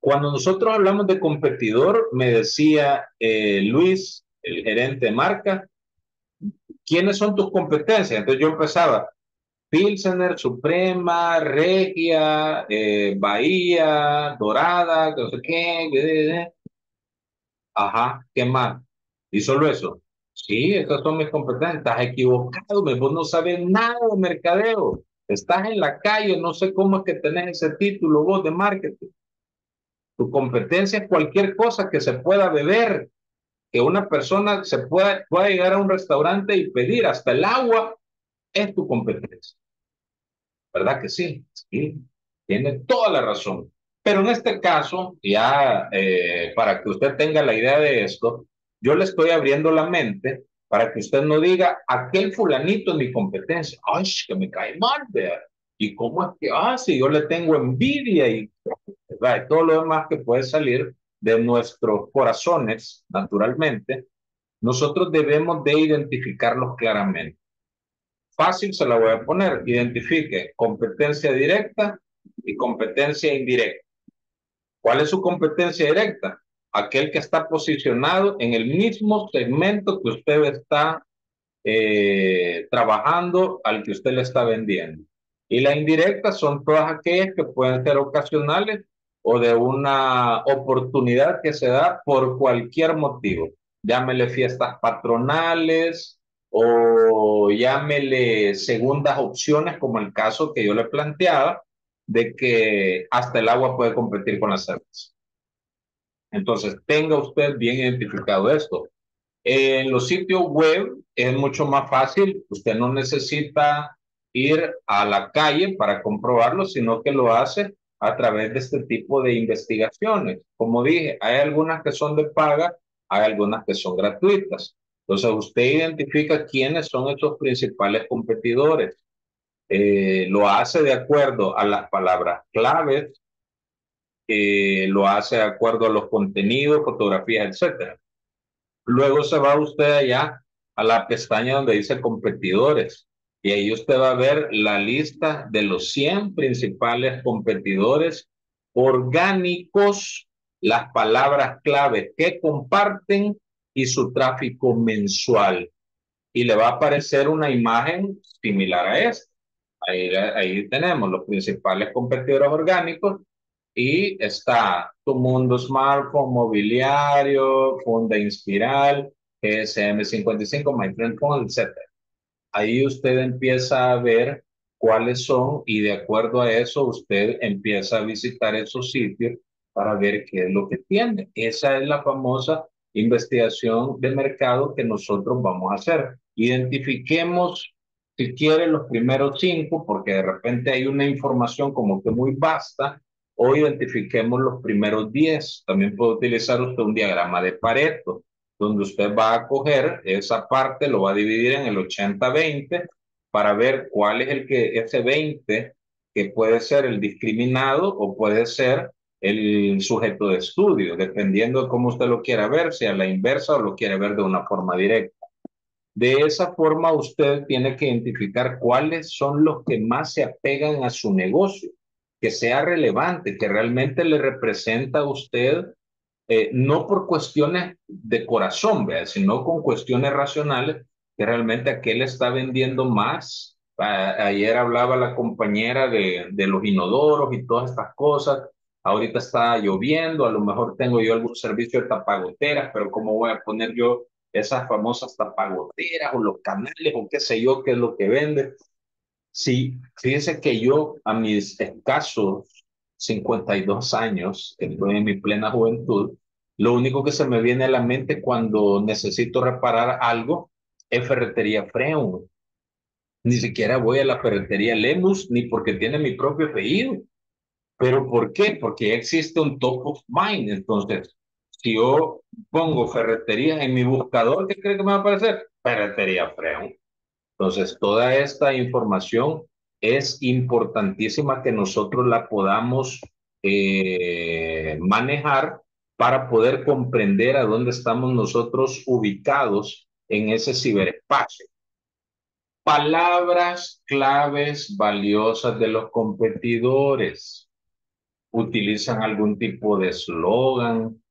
cuando nosotros hablamos de competidor, me decía eh, Luis, el gerente de marca, ¿quiénes son tus competencias? Entonces yo empezaba, Pilsener, Suprema, Regia, eh, Bahía, Dorada, no sé qué, eh, ajá, ¿qué más? Y solo eso. Sí, estas son mis competencias. Estás equivocado, vos no sabes nada de mercadeo. Estás en la calle, no sé cómo es que tenés ese título vos de marketing. Tu competencia es cualquier cosa que se pueda beber, que una persona se pueda, pueda llegar a un restaurante y pedir, hasta el agua es tu competencia. ¿Verdad que sí? Sí, tiene toda la razón. Pero en este caso, ya eh, para que usted tenga la idea de esto, yo le estoy abriendo la mente para que usted no diga, aquel fulanito es mi competencia. Ay, que me cae mal, ¿verdad? ¿Y cómo es que hace? Ah, si yo le tengo envidia y, y todo lo demás que puede salir de nuestros corazones, naturalmente. Nosotros debemos de identificarlos claramente. Fácil se la voy a poner. Identifique competencia directa y competencia indirecta. ¿Cuál es su competencia directa? Aquel que está posicionado en el mismo segmento que usted está eh, trabajando, al que usted le está vendiendo. Y las indirectas son todas aquellas que pueden ser ocasionales o de una oportunidad que se da por cualquier motivo. Llámele fiestas patronales o llámele segundas opciones, como el caso que yo le planteaba, de que hasta el agua puede competir con las cervezas. Entonces, tenga usted bien identificado esto. En los sitios web es mucho más fácil. Usted no necesita ir a la calle para comprobarlo, sino que lo hace a través de este tipo de investigaciones. Como dije, hay algunas que son de paga, hay algunas que son gratuitas. Entonces, usted identifica quiénes son esos principales competidores. Eh, lo hace de acuerdo a las palabras claves. Eh, lo hace de acuerdo a los contenidos, fotografías, etcétera. Luego se va usted allá a la pestaña donde dice competidores y ahí usted va a ver la lista de los cien principales competidores orgánicos, las palabras clave que comparten y su tráfico mensual. Y le va a aparecer una imagen similar a esta. Ahí, ahí tenemos los principales competidores orgánicos. Y está Tu Mundo Smartphone, Mobiliario, Funda Inspiral, G S M cincuenta y cinco, MyTrendFone, etcétera. Ahí usted empieza a ver cuáles son y de acuerdo a eso usted empieza a visitar esos sitios para ver qué es lo que tiene. Esa es la famosa investigación de mercado que nosotros vamos a hacer. Identifiquemos, si quieren, los primeros cinco, porque de repente hay una información como que muy vasta, o identifiquemos los primeros diez. También puede utilizar usted un diagrama de Pareto, donde usted va a coger esa parte, lo va a dividir en el ochenta veinte para ver cuál es el que ese veinte que puede ser el discriminado o puede ser el sujeto de estudio, dependiendo de cómo usted lo quiera ver, si a la inversa o lo quiere ver de una forma directa. De esa forma usted tiene que identificar cuáles son los que más se apegan a su negocio, que sea relevante, que realmente le representa a usted. Eh, no por cuestiones de corazón, ¿verdad?, sino con cuestiones racionales, que realmente a qué le está vendiendo más. A, ayer hablaba la compañera de, de los inodoros y todas estas cosas. Ahorita está lloviendo, a lo mejor tengo yo algún servicio de tapagoteras, pero ¿cómo voy a poner yo esas famosas tapagoteras o los canales o qué sé yo qué es lo que vende? Sí, fíjese que yo a mis escasos cincuenta y dos años, estoy en mi plena juventud, lo único que se me viene a la mente cuando necesito reparar algo es Ferretería Freon. Ni siquiera voy a la Ferretería Lemus, ni porque tiene mi propio apellido. ¿Pero por qué? Porque existe un top of mind. Entonces, si yo pongo ferretería en mi buscador, ¿qué cree que me va a aparecer? Ferretería Freon. Entonces, toda esta información es importantísima que nosotros la podamos eh, manejar para poder comprender a dónde estamos nosotros ubicados en ese ciberespacio. Palabras claves valiosas de los competidores. Utilizan algún tipo de eslogan,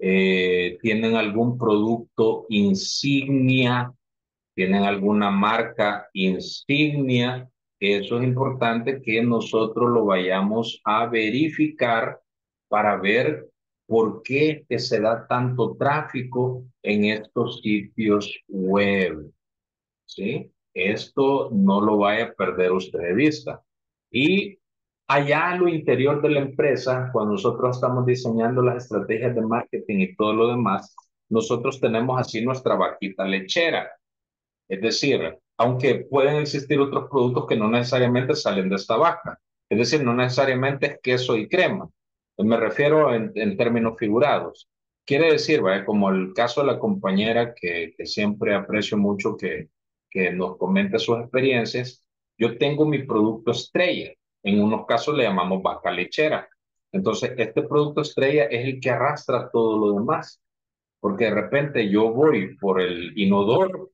eh, tienen algún producto insignia, tienen alguna marca insignia. Eso es importante que nosotros lo vayamos a verificar para ver por qué que se da tanto tráfico en estos sitios web. ¿Sí? Esto no lo vaya a perder usted de vista. Y allá a lo interior de la empresa, cuando nosotros estamos diseñando las estrategias de marketing y todo lo demás, nosotros tenemos así nuestra vaquita lechera. Es decir, aunque pueden existir otros productos que no necesariamente salen de esta vaca. Es decir, no necesariamente es queso y crema. Me refiero en, en términos figurados. Quiere decir, ¿vale?, como el caso de la compañera que, que siempre aprecio mucho que, que nos comenta sus experiencias, yo tengo mi producto estrella. En unos casos le llamamos vaca lechera. Entonces, este producto estrella es el que arrastra todo lo demás. Porque de repente yo voy por el inodoro,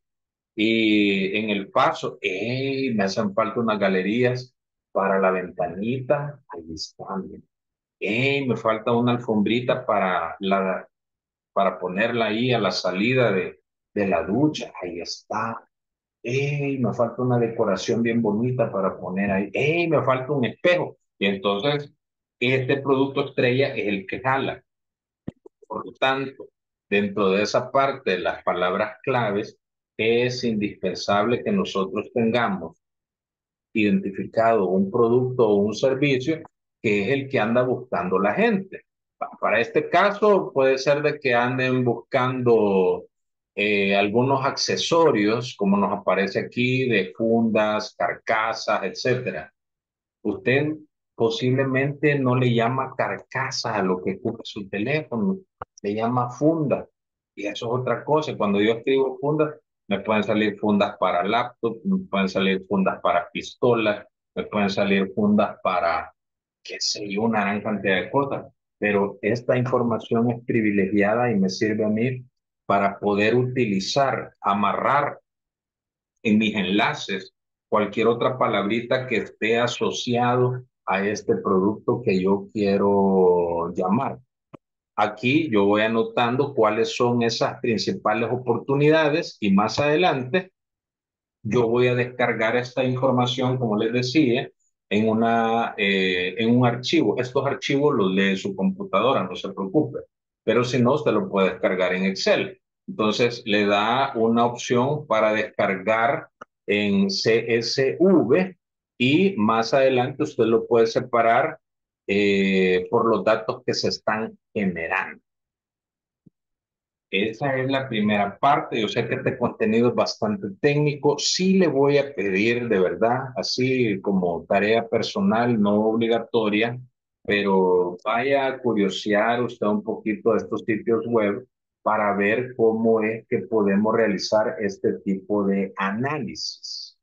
y en el paso, hey, me hacen falta unas galerías para la ventanita, ahí están. Hey, me falta una alfombrita para, la, para ponerla ahí a la salida de, de la ducha, ahí está. Hey, me falta una decoración bien bonita para poner ahí. Hey, me falta un espejo. Y entonces, este producto estrella es el que jala. Por lo tanto, dentro de esa parte, las palabras claves, es indispensable que nosotros tengamos identificado un producto o un servicio que es el que anda buscando la gente. Para este caso puede ser de que anden buscando eh, algunos accesorios, como nos aparece aquí, de fundas, carcasas, etcétera. Usted posiblemente no le llama carcasa a lo que ocupa su teléfono, le llama funda. Y eso es otra cosa. Cuando yo escribo fundas, me pueden salir fundas para laptop, me pueden salir fundas para pistolas, me pueden salir fundas para, qué sé yo, una gran cantidad de cosas. Pero esta información es privilegiada y me sirve a mí para poder utilizar, amarrar en mis enlaces cualquier otra palabrita que esté asociado a este producto que yo quiero llamar. Aquí yo voy anotando cuáles son esas principales oportunidades y más adelante yo voy a descargar esta información, como les decía, en, una, eh, en un archivo. Estos archivos los lee su computadora, no se preocupe, pero si no, usted lo puede descargar en Excel. Entonces le da una opción para descargar en C S V y más adelante usted lo puede separar Eh, por los datos que se están generando. Esa es la primera parte. Yo sé que este contenido es bastante técnico. Sí le voy a pedir de verdad, así como tarea personal, no obligatoria, pero vaya a curiosear usted un poquito de estos sitios web para ver cómo es que podemos realizar este tipo de análisis.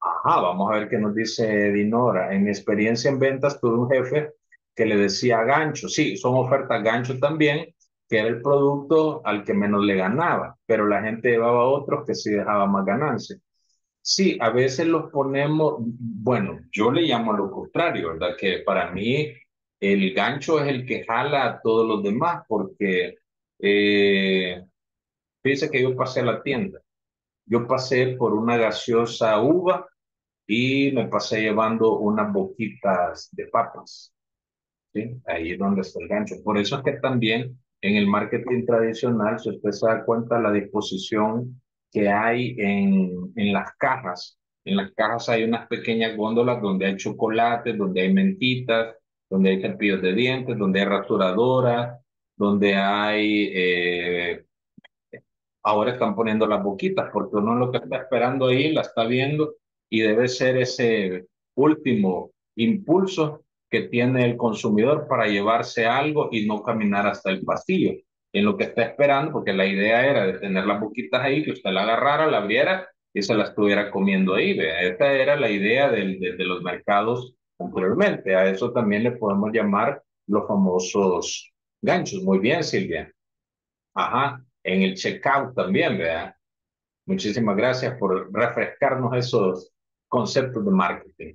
Ajá, vamos a ver qué nos dice Dinora. En mi experiencia en ventas tuve un jefe que le decía gancho. Sí, son ofertas gancho también, que era el producto al que menos le ganaba, pero la gente llevaba a otros que sí dejaba más ganancia. Sí, a veces los ponemos, bueno, yo le llamo a lo contrario, ¿verdad? Que para mí el gancho es el que jala a todos los demás, porque eh, fíjense que yo pasé a la tienda, yo pasé por una gaseosa uva y me pasé llevando unas boquitas de papas, ¿sí? Ahí es donde está el gancho. Por eso es que también en el marketing tradicional, si usted se da cuenta, la disposición que hay en, en las cajas. En las cajas hay unas pequeñas góndolas donde hay chocolates, donde hay mentitas, donde hay cepillos de dientes, donde hay rasuradoras, donde hay... Eh, ahora están poniendo las boquitas, porque uno lo que está esperando ahí, la está viendo, y debe ser ese último impulso que tiene el consumidor para llevarse algo y no caminar hasta el pasillo, en lo que está esperando, porque la idea era de tener las boquitas ahí, que usted la agarrara, la abriera y se la estuviera comiendo ahí. ¿Ve? Esta era la idea del, de, de los mercados anteriormente. A eso también le podemos llamar los famosos ganchos. Muy bien, Silvia. Ajá, en el checkout también, ¿verdad? Muchísimas gracias por refrescarnos esos conceptos de marketing.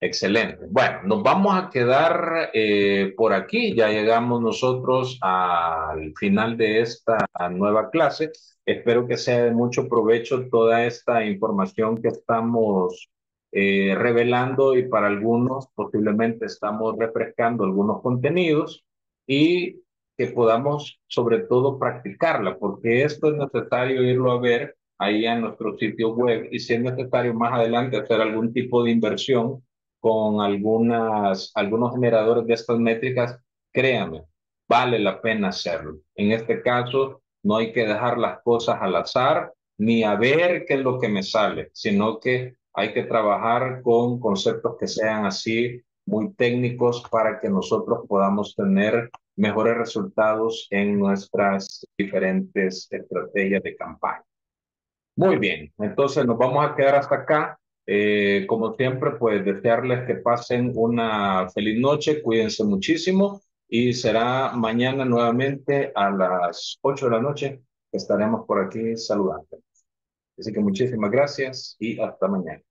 Excelente. Bueno, nos vamos a quedar eh, por aquí. Ya llegamos nosotros al final de esta nueva clase. Espero que sea de mucho provecho toda esta información que estamos eh, revelando, y para algunos posiblemente estamos refrescando algunos contenidos, y que podamos sobre todo practicarla, porque esto es necesario irlo a ver ahí en nuestro sitio web, y si es necesario más adelante hacer algún tipo de inversión con algunas, algunos generadores de estas métricas, créanme, vale la pena hacerlo. En este caso, no hay que dejar las cosas al azar, ni a ver qué es lo que me sale, sino que hay que trabajar con conceptos que sean así, muy técnicos, para que nosotros podamos tener mejores resultados en nuestras diferentes estrategias de campaña. Muy bien, entonces nos vamos a quedar hasta acá. Eh, como siempre, pues desearles que pasen una feliz noche, cuídense muchísimo, y será mañana nuevamente a las ocho de la noche que estaremos por aquí saludándoles. Así que muchísimas gracias y hasta mañana.